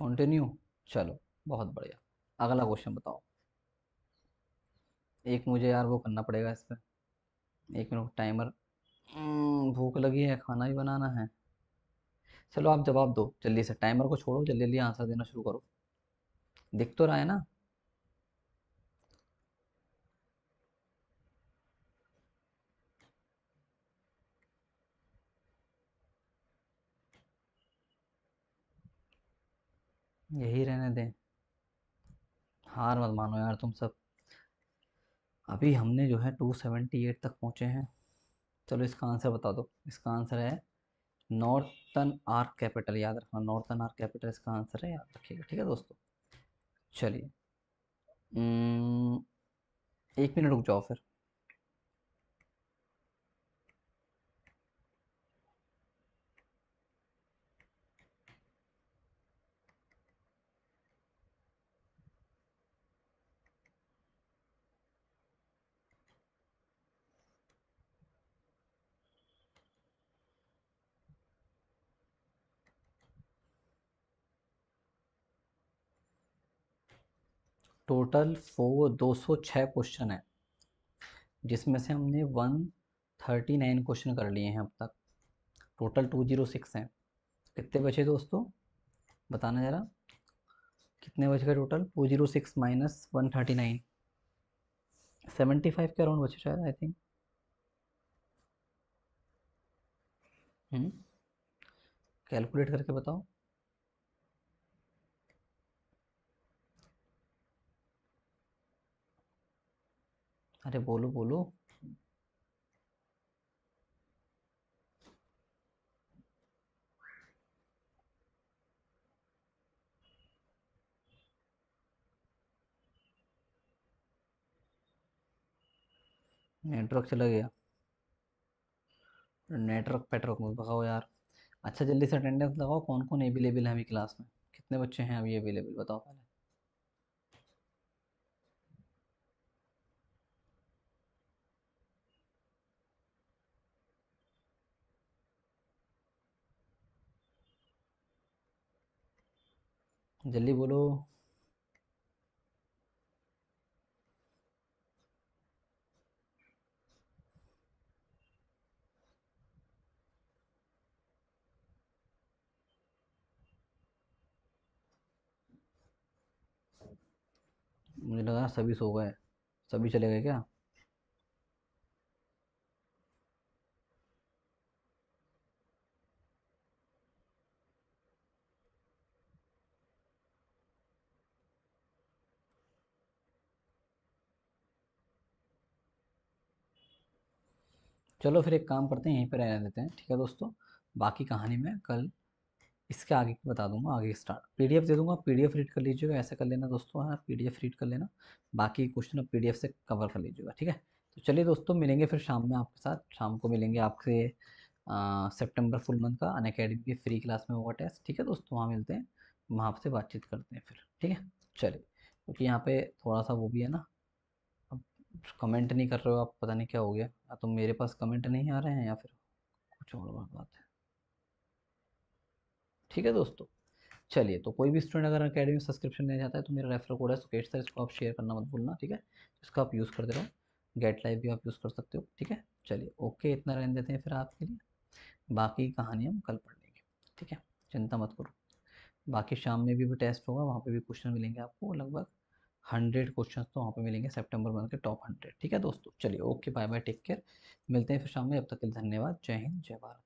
कंटिन्यू, चलो बहुत बढ़िया। अगला क्वेश्चन बताओ। एक मुझे यार वो करना पड़ेगा इस पर, 1 मिनट टाइमर। भूख लगी है, खाना भी बनाना है। चलो आप जवाब दो जल्दी से, टाइमर को छोड़ो, जल्दी जल्दी आंसर देना शुरू करो। दिख तो रहा है ना, यही रहने दें। हार मत मानो यार तुम सब। अभी हमने जो है 278 तक पहुँचे हैं। चलो इसका आंसर बता दो। इसका आंसर है नॉर्थन आर्क कैपिटल, याद रखना, नॉर्थन आर्क कैपिटल इसका आंसर है, याद रखिएगा। ठीक है दोस्तों, चलिए 1 मिनट रुक जाओ, फिर टोटल 206 क्वेश्चन है, जिसमें से हमने 139 क्वेश्चन कर लिए हैं अब तक। टोटल 206 हैं। कितने बचे दोस्तों, बताना ज़रा कितने बच गए टोटल? 206 माइनस 139, 75 के अराउंड बचे शायद, आई थिंक। कैलकुलेट करके बताओ। अरे बोलो बोलो, नेटवर्क चला गया, नेटवर्क पेटवर्क मत भगाओ यार। अच्छा जल्दी से अटेंडेंस लगाओ, कौन कौन अवेलेबल है अभी क्लास में, कितने बच्चे हैं अभी अवेलेबल बताओ पहले। जल्दी बोलो। मुझे लगा सभी सो गए, सभी चले गए क्या? चलो फिर एक काम करते हैं, यहीं पर रहने देते हैं, ठीक है दोस्तों। बाकी कहानी मैं कल इसके आगे बता दूंगा, आगे स्टार्ट पीडीएफ दे दूंगा, पीडीएफ रीड कर लीजिएगा, ऐसा कर लेना दोस्तों, है ना, पीडीएफ रीड कर लेना, बाकी क्वेश्चन आप पीडीएफ से कवर कर लीजिएगा, ठीक है। तो चलिए दोस्तों, मिलेंगे फिर शाम में आपके साथ, शाम को मिलेंगे आपसे। सेप्टेम्बर फुल मंथ का अनअकैडमी की फ्री क्लास में होगा टेस्ट, ठीक है दोस्तों। वहाँ मिलते हैं, वहाँ आपसे बातचीत करते हैं फिर, ठीक है। चलिए, क्योंकि यहाँ पर थोड़ा सा वो भी है ना, कमेंट नहीं कर रहे हो आप, पता नहीं क्या हो गया, या तो मेरे पास कमेंट नहीं आ रहे हैं या फिर कुछ और बात है, ठीक है दोस्तों। चलिए, तो कोई भी स्टूडेंट अगर अकेडमी सब्सक्रिप्शन लेना चाहता है तो मेरा रेफर कोड है सुकेश सर, इसको आप शेयर करना मत भूलना, ठीक है। इसका आप यूज़ करते रहो, गेट लाइव भी आप यूज़ कर सकते हो, ठीक है। चलिए ओके, इतना रहने देते हैं फिर आपके लिए, बाकी कहानी हम कल पढ़ लेंगे, ठीक है, चिंता मत करो। बाकी शाम में भी टेस्ट होगा, वहाँ पर भी क्वेश्चन मिलेंगे आपको, लगभग 100 क्वेश्चन तो वहाँ पे मिलेंगे, सितंबर मंथ के टॉप 100, ठीक है दोस्तों। चलिए okay, bye bye, take care, मिलते हैं फिर शाम में, अब तक के लिए धन्यवाद, जय हिंद जय भारत।